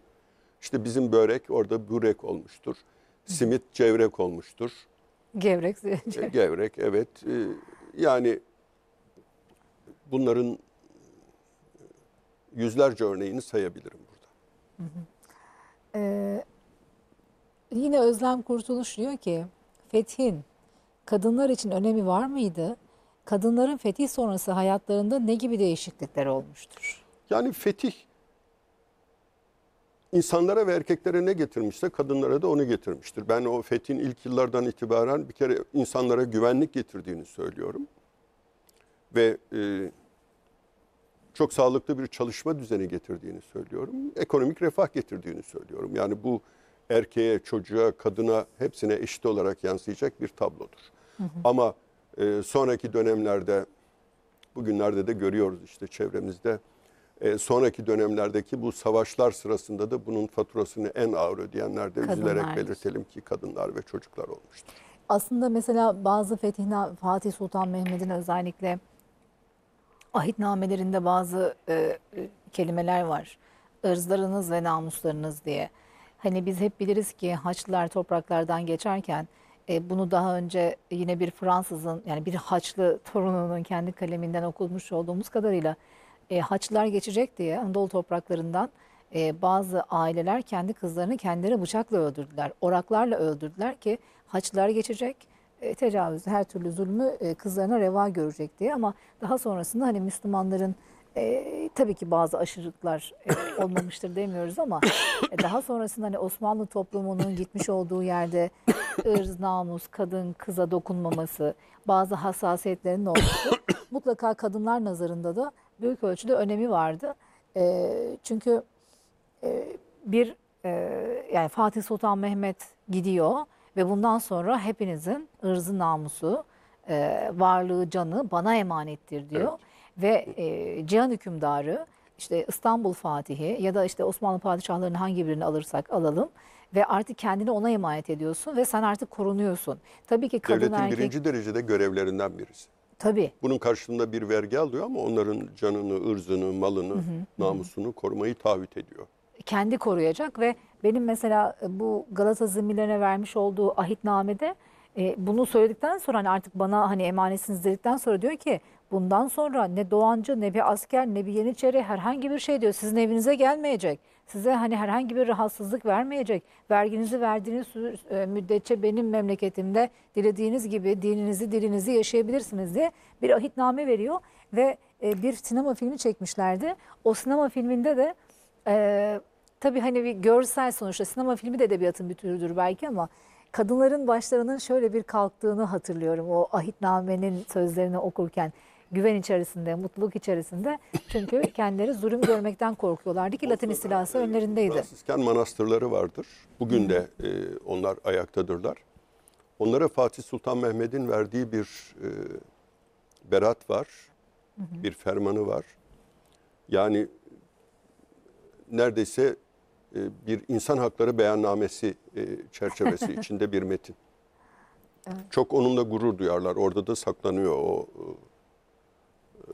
işte bizim börek orada börek olmuştur, simit cevrek olmuştur. Gevrek. E, gevrek, evet. E, yani bunların yüzlerce örneğini sayabilirim burada. Hı hı. Ee, yine Özlem Kurtuluş diyor ki, fethin kadınlar için önemi var mıydı? Kadınların fetih sonrası hayatlarında ne gibi değişiklikler olmuştur? Yani fetih insanlara ve erkeklere ne getirmişse kadınlara da onu getirmiştir. Ben o fethin ilk yıllardan itibaren bir kere insanlara güvenlik getirdiğini söylüyorum. Ve E, çok sağlıklı bir çalışma düzeni getirdiğini söylüyorum. Ekonomik refah getirdiğini söylüyorum. Yani bu erkeğe, çocuğa, kadına hepsine eşit olarak yansıyacak bir tablodur. Hı hı. Ama e, sonraki dönemlerde, bugünlerde de görüyoruz işte çevremizde, e, sonraki dönemlerdeki bu savaşlar sırasında da bunun faturasını en ağır ödeyenler de üzülerek belirtelim ki kadınlar ve çocuklar olmuştur. Aslında mesela bazı fetihna, Fatih Sultan Mehmet'in özellikle ahitnamelerinde bazı e, kelimeler var. Irzlarınız ve namuslarınız diye. Hani biz hep biliriz ki Haçlılar topraklardan geçerken e, bunu daha önce yine bir Fransızın, yani bir Haçlı torununun kendi kaleminden okumuş olduğumuz kadarıyla e, Haçlılar geçecek diye Anadolu topraklarından e, bazı aileler kendi kızlarını kendileri bıçakla öldürdüler. Oraklarla öldürdüler ki Haçlılar geçecek, tecavüz, her türlü zulmü kızlarına reva görecek diye. Ama daha sonrasında hani Müslümanların E, tabii ki bazı aşırılıklar e, olmamıştır demiyoruz ama e, daha sonrasında hani Osmanlı toplumunun gitmiş olduğu yerde ırz, namus, kadın, kıza dokunmaması, bazı hassasiyetlerin olması mutlaka kadınlar nazarında da büyük ölçüde önemi vardı. E, çünkü e, bir e, yani Fatih Sultan Mehmet gidiyor ve bundan sonra hepinizin ırzı, namusu, e, varlığı, canı bana emanettir diyor. Evet. Ve e, Cihan hükümdarı, işte İstanbul Fatihi ya da işte Osmanlı padişahlarının hangi birini alırsak alalım ve artık kendini ona emanet ediyorsun ve sen artık korunuyorsun. Tabii ki kadın devletin erkek... birinci derecede görevlerinden birisi. Tabii. Bunun karşılığında bir vergi alıyor ama onların canını, ırzını, malını, hı hı, namusunu, hı, korumayı taahhüt ediyor. Kendi koruyacak ve benim mesela bu Galata Zimmilerine vermiş olduğu ahitnamede e, bunu söyledikten sonra hani artık bana hani emanetsiniz dedikten sonra diyor ki bundan sonra ne Doğancı, ne bir asker, ne bir Yeniçeri herhangi bir şey diyor sizin evinize gelmeyecek. Size hani herhangi bir rahatsızlık vermeyecek. Verginizi verdiğiniz müddetçe benim memleketimde dilediğiniz gibi dininizi, dilinizi yaşayabilirsiniz diye bir ahitname veriyor. Ve bir sinema filmi çekmişlerdi. O sinema filminde de e, tabii hani bir görsel sonuçta sinema filmi de edebiyatın bir türüdür belki ama kadınların başlarının şöyle bir kalktığını hatırlıyorum o ahitnamenin sözlerini okurken. Güven içerisinde, mutluluk içerisinde. Çünkü kendileri zulüm görmekten korkuyorlardı ki Latin istilası önlerindeydi. Fransızken manastırları vardır. Bugün de e, onlar ayaktadırlar. Onlara Fatih Sultan Mehmet'in verdiği bir e, berat var. Hı hı. Bir fermanı var. Yani neredeyse e, bir insan hakları beyannamesi e, çerçevesi içinde bir metin. Evet. Çok onunla gurur duyarlar. Orada da saklanıyor o...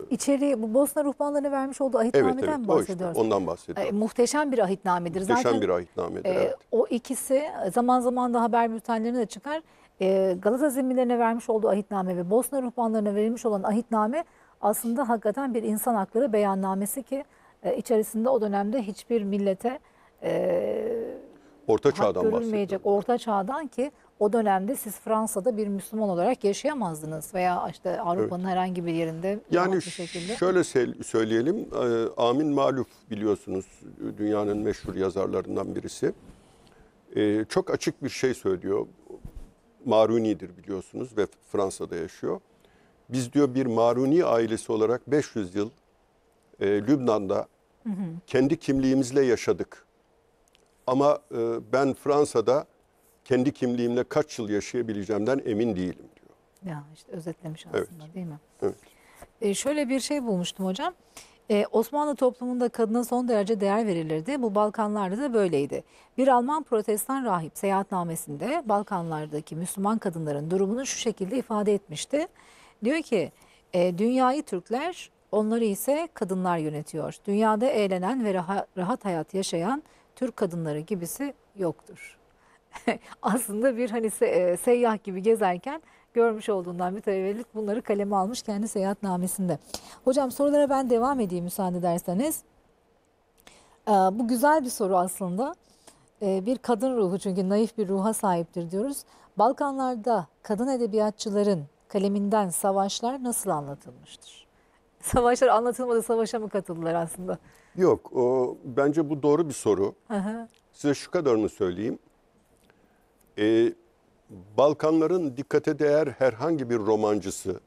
İçeri bu Bosna ruhbanlarına vermiş olduğu ahitnameden evet, evet, mi bahsediyoruz? Işte, ondan bahsediyoruz. E, muhteşem bir ahitnamedir. Muhteşem zaten, bir ahitnamedir, e, evet. O ikisi zaman zaman da haber bültenlerine de çıkar. E, Galata Zimmilerine vermiş olduğu ahitname ve Bosna ruhbanlarına verilmiş olan ahitname aslında hakikaten bir insan hakları beyannamesi ki e, içerisinde o dönemde hiçbir millete e, Orta Çağ'dan bahsediyoruz. Orta Çağ'dan ki o dönemde siz Fransa'da bir Müslüman olarak yaşayamazdınız veya işte Avrupa'nın evet, herhangi bir yerinde. Yani bir şekilde. Şöyle söyleyelim, Amin Maluf biliyorsunuz dünyanın meşhur yazarlarından birisi. Çok açık bir şey söylüyor. Maruni'dir biliyorsunuz ve Fransa'da yaşıyor. Biz diyor bir Maruni ailesi olarak beş yüz yıl Lübnan'da hı hı, kendi kimliğimizle yaşadık. Ama ben Fransa'da kendi kimliğimle kaç yıl yaşayabileceğimden emin değilim diyor. Ya işte özetlemiş aslında evet, değil mi? Evet. Ee, şöyle bir şey bulmuştum hocam. Ee, Osmanlı toplumunda kadına son derece değer verilirdi. Bu Balkanlar'da da böyleydi. Bir Alman protestan rahip seyahatnamesinde Balkanlar'daki Müslüman kadınların durumunu şu şekilde ifade etmişti. Diyor ki e, dünyayı Türkler, onları ise kadınlar yönetiyor. Dünyada eğlenen ve rahat, rahat hayat yaşayan Türk kadınları gibisi yoktur. Aslında bir hani se seyyah gibi gezerken görmüş olduğundan bir mütevellit bunları kaleme almış kendi seyahatnamesinde. Hocam sorulara ben devam edeyim müsaade ederseniz. Ee, bu güzel bir soru aslında. Ee, bir kadın ruhu çünkü naif bir ruha sahiptir diyoruz. Balkanlarda kadın edebiyatçıların kaleminden savaşlar nasıl anlatılmıştır? Savaşlar anlatılmadı, savaşa mı katıldılar aslında? Yok, o, bence bu doğru bir soru. Aha. Size şu kadarını söyleyeyim. Ee, Balkanların dikkate değer herhangi bir romancısı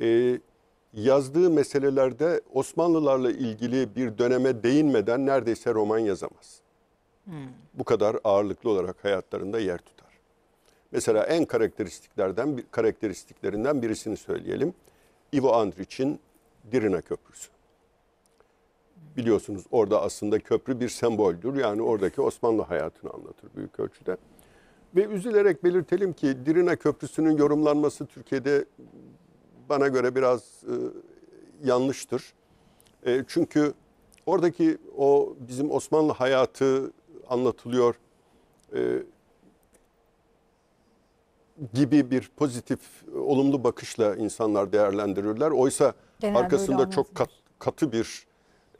e, yazdığı meselelerde Osmanlılarla ilgili bir döneme değinmeden neredeyse roman yazamaz. Hmm. Bu kadar ağırlıklı olarak hayatlarında yer tutar. Mesela en karakteristiklerden bir, karakteristiklerinden birisini söyleyelim. Ivo Andrić'in Dirina Köprüsü. Biliyorsunuz orada aslında köprü bir semboldür. Yani oradaki Osmanlı hayatını anlatır büyük ölçüde. Ve üzülerek belirtelim ki Dirina Köprüsü'nün yorumlanması Türkiye'de bana göre biraz e, yanlıştır. E, çünkü oradaki o bizim Osmanlı hayatı anlatılıyor e, gibi bir pozitif, olumlu bakışla insanlar değerlendirirler. Oysa genel arkasında çok kat, katı bir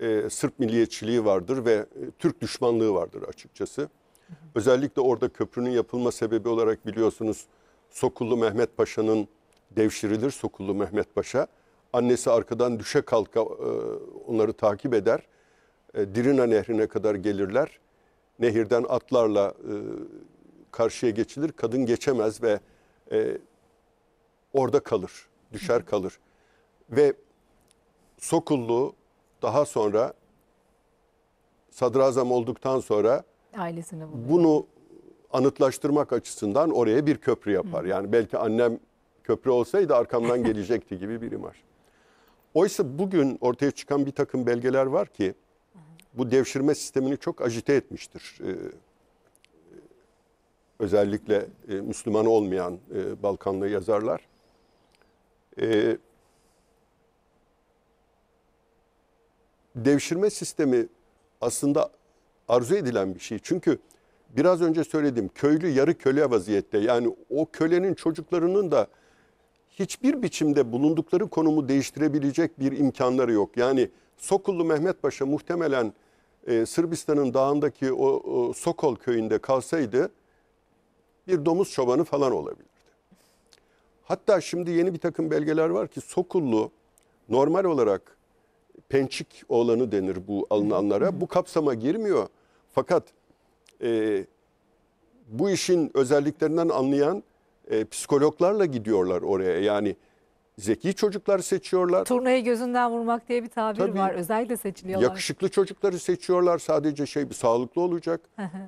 E, Sırp milliyetçiliği vardır ve e, Türk düşmanlığı vardır açıkçası. Hı hı. Özellikle orada köprünün yapılma sebebi olarak biliyorsunuz Sokullu Mehmet Paşa'nın devşirilir Sokullu Mehmet Paşa Annesi arkadan düşe kalka e, onları takip eder. E, Dirina Nehri'ne kadar gelirler. Nehirden atlarla e, karşıya geçilir. Kadın geçemez ve e, orada kalır. Düşer kalır. Ve Sokullu daha sonra sadrazam olduktan sonra ailesini buluyor. Bunu anıtlaştırmak açısından oraya bir köprü yapar. Hı. Yani belki annem köprü olsaydı arkamdan gelecekti gibi bir imaj. Oysa bugün ortaya çıkan bir takım belgeler var ki bu devşirme sistemini çok ajite etmiştir. Ee, özellikle e, Müslüman olmayan e, Balkanlı yazarlar. Ee, devşirme sistemi aslında arzu edilen bir şey. Çünkü biraz önce söyledim, köylü yarı köle vaziyette, yani o kölenin çocuklarının da hiçbir biçimde bulundukları konumu değiştirebilecek bir imkanları yok. Yani Sokullu Mehmet Paşa muhtemelen e, Sırbistan'ın dağındaki o, o Sokol köyünde kalsaydı bir domuz çobanı falan olabilirdi. Hatta şimdi yeni bir takım belgeler var ki Sokullu normal olarak Pençik oğlanı denir bu alınanlara. Bu kapsama girmiyor. Fakat e, bu işin özelliklerinden anlayan e, psikologlarla gidiyorlar oraya. Yani zeki çocuklar seçiyorlar. Turnayı gözünden vurmak diye bir tabir Tabii, var. Özellikle seçiliyorlar. Yakışıklı çocukları seçiyorlar. Sadece şey bir sağlıklı olacak.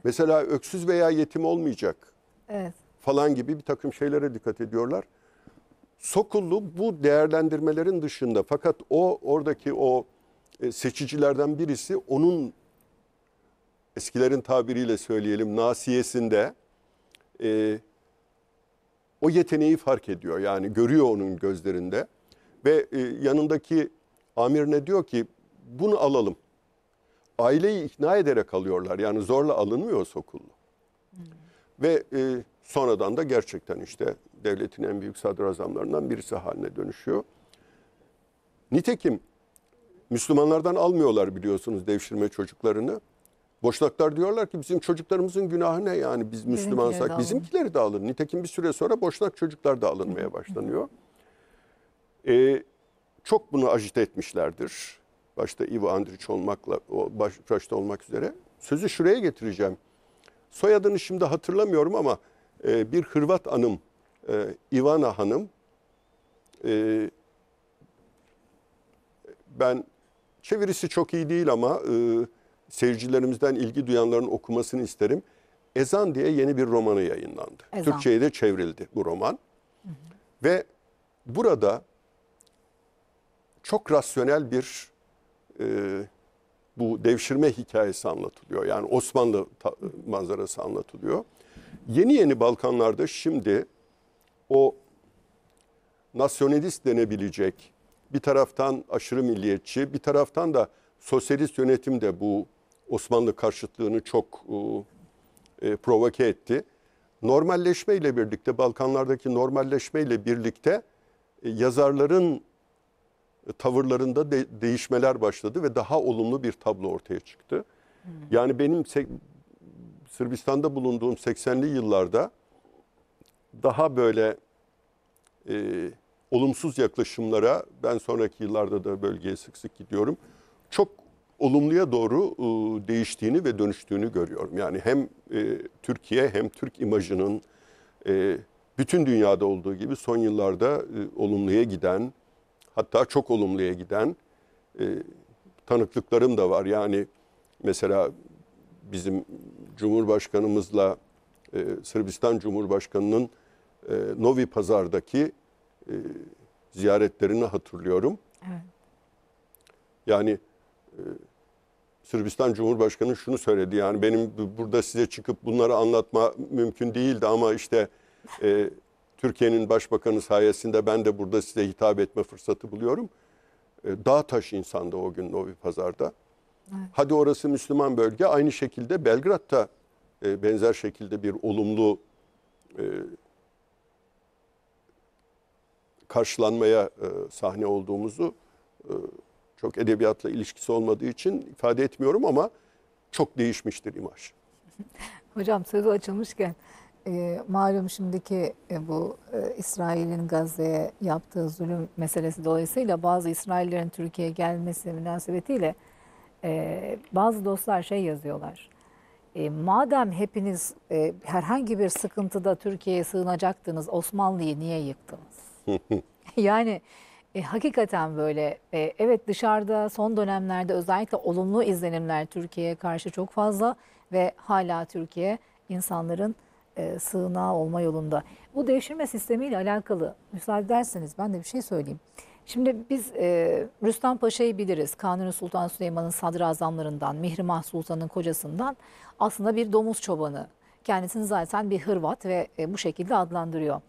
Mesela öksüz veya yetim olmayacak. Evet. Falan gibi bir takım şeylere dikkat ediyorlar. Sokullu bu değerlendirmelerin dışında, fakat o oradaki o seçicilerden birisi onun, eskilerin tabiriyle söyleyelim, nasiyesinde e, o yeteneği fark ediyor. Yani görüyor onun gözlerinde ve e, yanındaki amirine diyor ki bunu alalım. Aileyi ikna ederek alıyorlar, yani zorla alınmıyor Sokullu. Hmm. Ve e, sonradan da gerçekten işte devletin en büyük sadrazamlarından birisi haline dönüşüyor. Nitekim Müslümanlardan almıyorlar biliyorsunuz devşirme çocuklarını. Boşnaklar diyorlar ki bizim çocuklarımızın günahı ne, yani biz Müslümansak bizimkileri de alın. Nitekim bir süre sonra Boşnak çocuklar da alınmaya başlanıyor. Ee, çok bunu ajite etmişlerdir. Başta Ivo Andrić olmakla, baş, başta olmak üzere. Sözü şuraya getireceğim. Soyadını şimdi hatırlamıyorum ama e, bir Hırvat hanım, e, Ivana Hanım, e, ben çevirisi çok iyi değil ama e, seyircilerimizden ilgi duyanların okumasını isterim. Ezan diye yeni bir romanı yayınlandı. Ezan. Türkçe'ye de çevrildi bu roman. Hı hı. Ve burada çok rasyonel bir e, bu devşirme hikayesi anlatılıyor. Yani Osmanlı manzarası anlatılıyor. Yeni yeni Balkanlar'da şimdi o nasyonalist denebilecek, bir taraftan aşırı milliyetçi, bir taraftan da sosyalist yönetim de bu Osmanlı karşıtlığını çok e, provoke etti. Normalleşme ile birlikte, Balkanlar'daki normalleşme ile birlikte e, yazarların tavırlarında de değişmeler başladı ve daha olumlu bir tablo ortaya çıktı. Hmm. Yani benim Sırbistan'da bulunduğum seksenli yıllarda daha böyle e, olumsuz yaklaşımlara, ben sonraki yıllarda da bölgeye sık sık gidiyorum, çok olumluya doğru e, değiştiğini ve dönüştüğünü görüyorum. Yani hem e, Türkiye hem Türk imajının e, bütün dünyada olduğu gibi son yıllarda e, olumluya giden, hatta çok olumluya giden e, tanıklıklarım da var. Yani mesela bizim Cumhurbaşkanımızla e, Sırbistan Cumhurbaşkanı'nın e, Novi Pazar'daki e, ziyaretlerini hatırlıyorum. Evet. Yani e, Sırbistan Cumhurbaşkanı şunu söyledi. Yani benim burada size çıkıp bunları anlatma mümkün değildi ama işte... E, Türkiye'nin başbakanı sayesinde ben de burada size hitap etme fırsatı buluyorum. Dağtaş insanda o gün Novi Pazar'da. Evet. Hadi orası Müslüman bölge. Aynı şekilde Belgrad'da benzer şekilde bir olumlu karşılanmaya sahne olduğumuzu, çok edebiyatla ilişkisi olmadığı için ifade etmiyorum ama çok değişmiştir imaj. Hocam sözü açılmışken... e, malum şimdiki e, bu e, İsrail'in Gazze'ye yaptığı zulüm meselesi dolayısıyla bazı İsraillerin Türkiye'ye gelmesi münasebetiyle e, bazı dostlar şey yazıyorlar. E, madem hepiniz e, herhangi bir sıkıntıda Türkiye'ye sığınacaktınız, Osmanlı'yı niye yıktınız? Yani e, hakikaten böyle e, evet, dışarıda son dönemlerde özellikle olumlu izlenimler Türkiye'ye karşı çok fazla ve hala Türkiye insanların e, sığınağı olma yolunda. Bu devşirme sistemiyle alakalı müsaade ederseniz ben de bir şey söyleyeyim. Şimdi biz e, Rüstem Paşa'yı biliriz. Kanuni Sultan Süleyman'ın sadrazamlarından, Mihrimah Sultan'ın kocasından, aslında bir domuz çobanı. Kendisini zaten bir Hırvat ve e, bu şekilde adlandırıyor.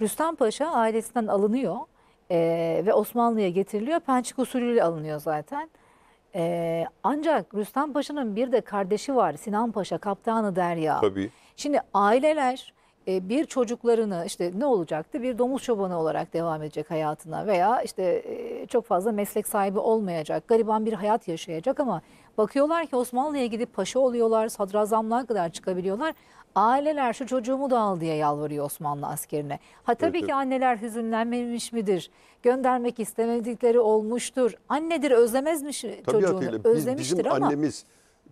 Rüstem Paşa ailesinden alınıyor e, ve Osmanlı'ya getiriliyor. Pençik usulüyle alınıyor zaten. E, ancak Rüstem Paşa'nın bir de kardeşi var, Sinan Paşa, Kaptanı Derya. Tabii. Şimdi aileler e, bir çocuklarını, işte ne olacaktı, bir domuz çobanı olarak devam edecek hayatına veya işte e, çok fazla meslek sahibi olmayacak, gariban bir hayat yaşayacak, ama bakıyorlar ki Osmanlı'ya gidip paşa oluyorlar, sadrazamlığa kadar çıkabiliyorlar. Aileler şu çocuğumu da al diye yalvarıyor Osmanlı askerine. Ha tabii, evet, ki anneler hüzünlenmemiş midir? Göndermek istemedikleri olmuştur. Annedir, özlemezmiş çocuğunu. Özlemiştir ama. Bizim annemiz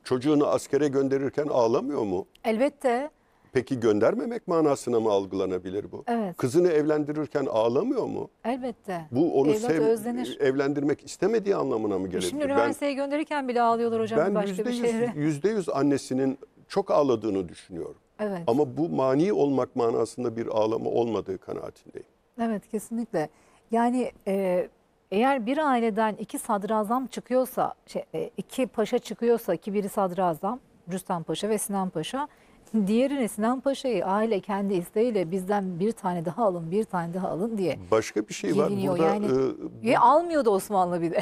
çocuğunu askere gönderirken ağlamıyor mu? Elbette. Peki göndermemek manasına mı algılanabilir bu? Evet. Kızını evlendirirken ağlamıyor mu? Elbette. Bu onu sev, evlendirmek istemediği anlamına mı gelir? Şimdi üniversiteye ben, gönderirken bile ağlıyorlar hocam. Ben başka yüzde yüz, bir şehre. Yüzde yüz annesinin çok ağladığını düşünüyorum. Evet. Ama bu mani olmak manasında bir ağlama olmadığı kanaatindeyim. Evet, kesinlikle. Yani e, eğer bir aileden iki sadrazam çıkıyorsa, şey, e, iki paşa çıkıyorsa, ki biri sadrazam, Rüstem Paşa ve Sinan Paşa, diğerine Sinan Paşa'yı aile kendi isteğiyle bizden bir tane daha alın, bir tane daha alın diye. Başka bir şey var burada. Yani, e, bu... Almıyordu Osmanlı bir de.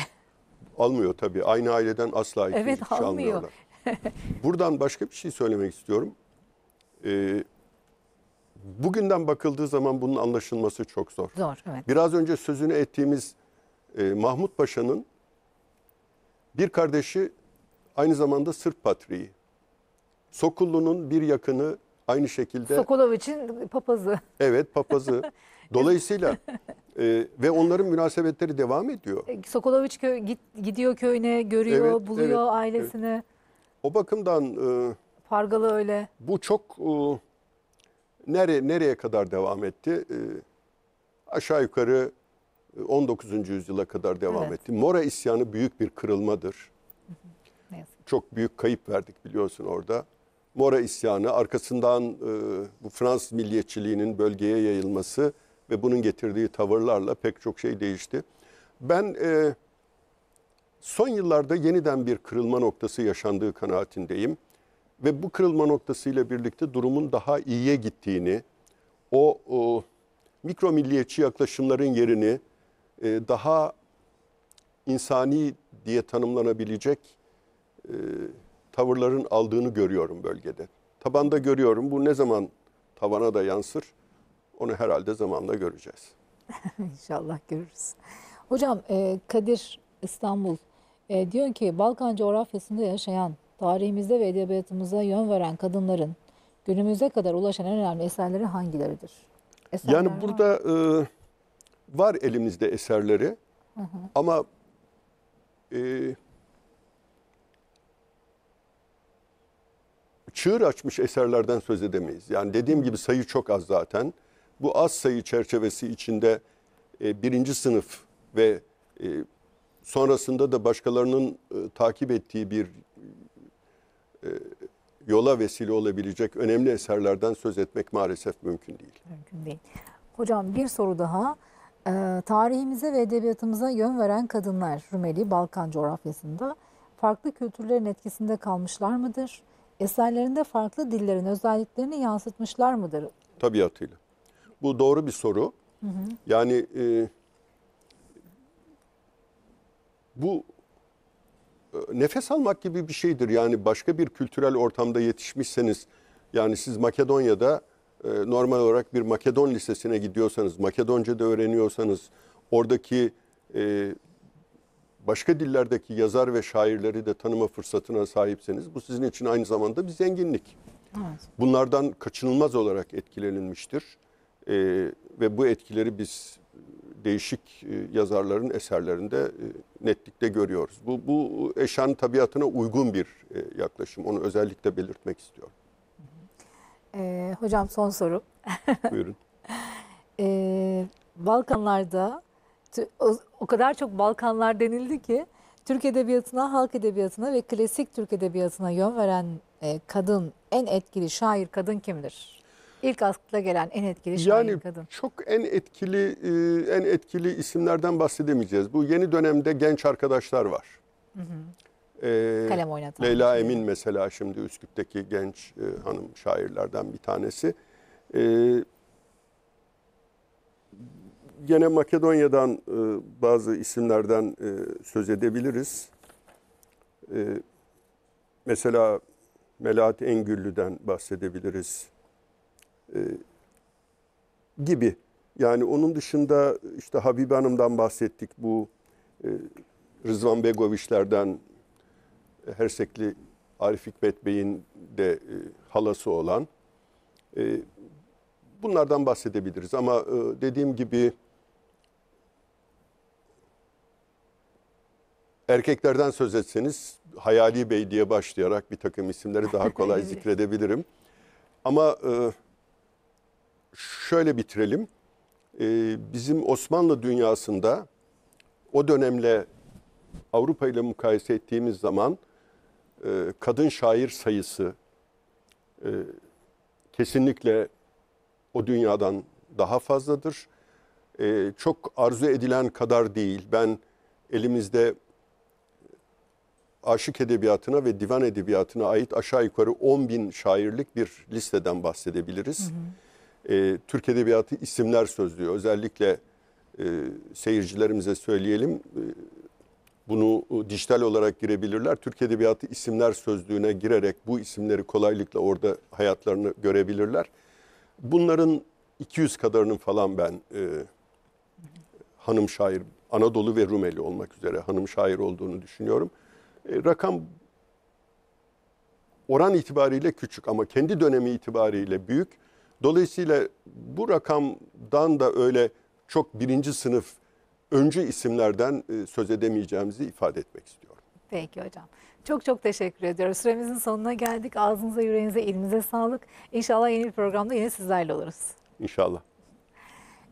Almıyor tabii. Aynı aileden asla iki evet, almıyor. Almıyorlar. Buradan başka bir şey söylemek istiyorum. Ee, bugünden bakıldığı zaman bunun anlaşılması çok zor. Zor, evet. Biraz önce sözünü ettiğimiz e, Mahmut Paşa'nın bir kardeşi aynı zamanda Sırp patriği. Sokullu'nun bir yakını aynı şekilde. Sokolov için papazı. Evet, papazı. Dolayısıyla e, ve onların münasebetleri devam ediyor. Sokoloviç köy, git, gidiyor köyüne, görüyor, evet, buluyor, evet, ailesini. Evet. O bakımdan e, Pargalı öyle. Bu çok e, nere, nereye kadar devam etti? E, aşağı yukarı on dokuzuncu yüzyıla kadar devam, evet, etti. Mora isyanı büyük bir kırılmadır. Hı hı. Ne yazık ki. Çok büyük kayıp verdik biliyorsun orada. Mora isyanı, arkasından e, bu Fransız milliyetçiliğinin bölgeye yayılması ve bunun getirdiği tavırlarla pek çok şey değişti. Ben... E, Son yıllarda yeniden bir kırılma noktası yaşandığı kanaatindeyim. Ve bu kırılma noktasıyla birlikte durumun daha iyiye gittiğini, o, o mikro milliyetçi yaklaşımların yerini e, daha insani diye tanımlanabilecek e, tavırların aldığını görüyorum bölgede. Tabanda görüyorum. Bu ne zaman tavana da yansır, onu herhalde zamanla göreceğiz. İnşallah görürüz. Hocam, e, Kadir İstanbul E, diyor ki, Balkan coğrafyasında yaşayan, tarihimizde ve edebiyatımıza yön veren kadınların günümüze kadar ulaşan en önemli eserleri hangileridir? Eserler yani burada var, e, var elimizde eserleri, hı hı, ama e, çığır açmış eserlerden söz edemeyiz. Yani dediğim gibi sayı çok az zaten. Bu az sayı çerçevesi içinde e, birinci sınıf ve e, sonrasında da başkalarının e, takip ettiği bir e, yola vesile olabilecek önemli eserlerden söz etmek maalesef mümkün değil. Mümkün değil. Hocam, bir soru daha. E, tarihimize ve edebiyatımıza yön veren kadınlar Rumeli, Balkan coğrafyasında farklı kültürlerin etkisinde kalmışlar mıdır? Eserlerinde farklı dillerin özelliklerini yansıtmışlar mıdır? Tabiatıyla. Bu doğru bir soru. Hı hı. Yani... E, Bu nefes almak gibi bir şeydir. Yani başka bir kültürel ortamda yetişmişseniz, yani siz Makedonya'da e, normal olarak bir Makedon lisesine gidiyorsanız, Makedonca da öğreniyorsanız, oradaki e, başka dillerdeki yazar ve şairleri de tanıma fırsatına sahipseniz, bu sizin için aynı zamanda bir zenginlik. Evet. Bunlardan kaçınılmaz olarak etkilenilmiştir. E, ve bu etkileri biz değişik yazarların eserlerinde netlikte görüyoruz. Bu, bu eşyanın tabiatına uygun bir yaklaşım. Onu özellikle belirtmek istiyorum. E, hocam son soru. Buyurun. e, Balkanlarda o, o kadar çok Balkanlar denildi ki Türk edebiyatına, halk edebiyatına ve klasik Türk edebiyatına yön veren e, kadın, en etkili şair kadın kimdir? İlk akla gelen en etkili şair yani kadın. Yani çok en etkili en etkili isimlerden bahsedemeyeceğiz. Bu yeni dönemde genç arkadaşlar var. Hı hı. Ee, Kalem oynatan. Leyla Emin mesela şimdi Üsküp'teki genç e, hanım şairlerden bir tanesi. Ee, gene Makedonya'dan e, bazı isimlerden e, söz edebiliriz. E, mesela Melahat Engüllü'den bahsedebiliriz. Ee, gibi. Yani onun dışında işte Habibe Hanım'dan bahsettik, bu e, Rızvan Begoviçlerden, Hersekli Arif Hikmet Bey'in de e, halası olan e, bunlardan bahsedebiliriz ama e, dediğim gibi erkeklerden söz etseniz Hayali Bey diye başlayarak bir takım isimleri daha kolay zikredebilirim ama e, şöyle bitirelim. Ee, bizim Osmanlı dünyasında o dönemle Avrupa ile mukayese ettiğimiz zaman e, kadın şair sayısı e, kesinlikle o dünyadan daha fazladır. E, çok arzu edilen kadar değil. Ben elimizde aşık edebiyatına ve divan edebiyatına ait aşağı yukarı on bin şairlik bir listeden bahsedebiliriz. Hı hı. E, Türk Edebiyatı isimler sözlüğü. Özellikle e, seyircilerimize söyleyelim. E, bunu e, dijital olarak girebilirler. Türk Edebiyatı isimler sözlüğüne girerek bu isimleri kolaylıkla orada hayatlarını görebilirler. Bunların iki yüz kadarının falan ben e, hanım şair, Anadolu ve Rumeli olmak üzere hanım şair olduğunu düşünüyorum. E, rakam oran itibariyle küçük ama kendi dönemi itibariyle büyük. Dolayısıyla bu rakamdan da öyle çok birinci sınıf öncü isimlerden söz edemeyeceğimizi ifade etmek istiyorum. Peki hocam. Çok çok teşekkür ediyoruz. Süremizin sonuna geldik. Ağzınıza, yüreğinize, elinize sağlık. İnşallah yeni bir programda yine sizlerle oluruz. İnşallah.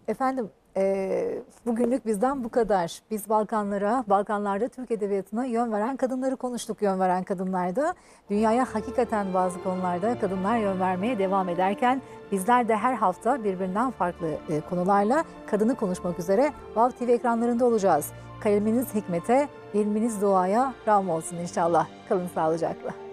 Efendim e, bugünlük bizden bu kadar. Biz Balkanlara, Balkanlarda Türk Edebiyatı'na yön veren kadınları konuştuk. Yön veren kadınlarda dünyaya hakikaten bazı konularda kadınlar yön vermeye devam ederken bizler de her hafta birbirinden farklı konularla kadını konuşmak üzere Vav T V ekranlarında olacağız. Kaleminiz hikmete, ilminiz duaya ram olsun inşallah. Kalın sağlıcakla.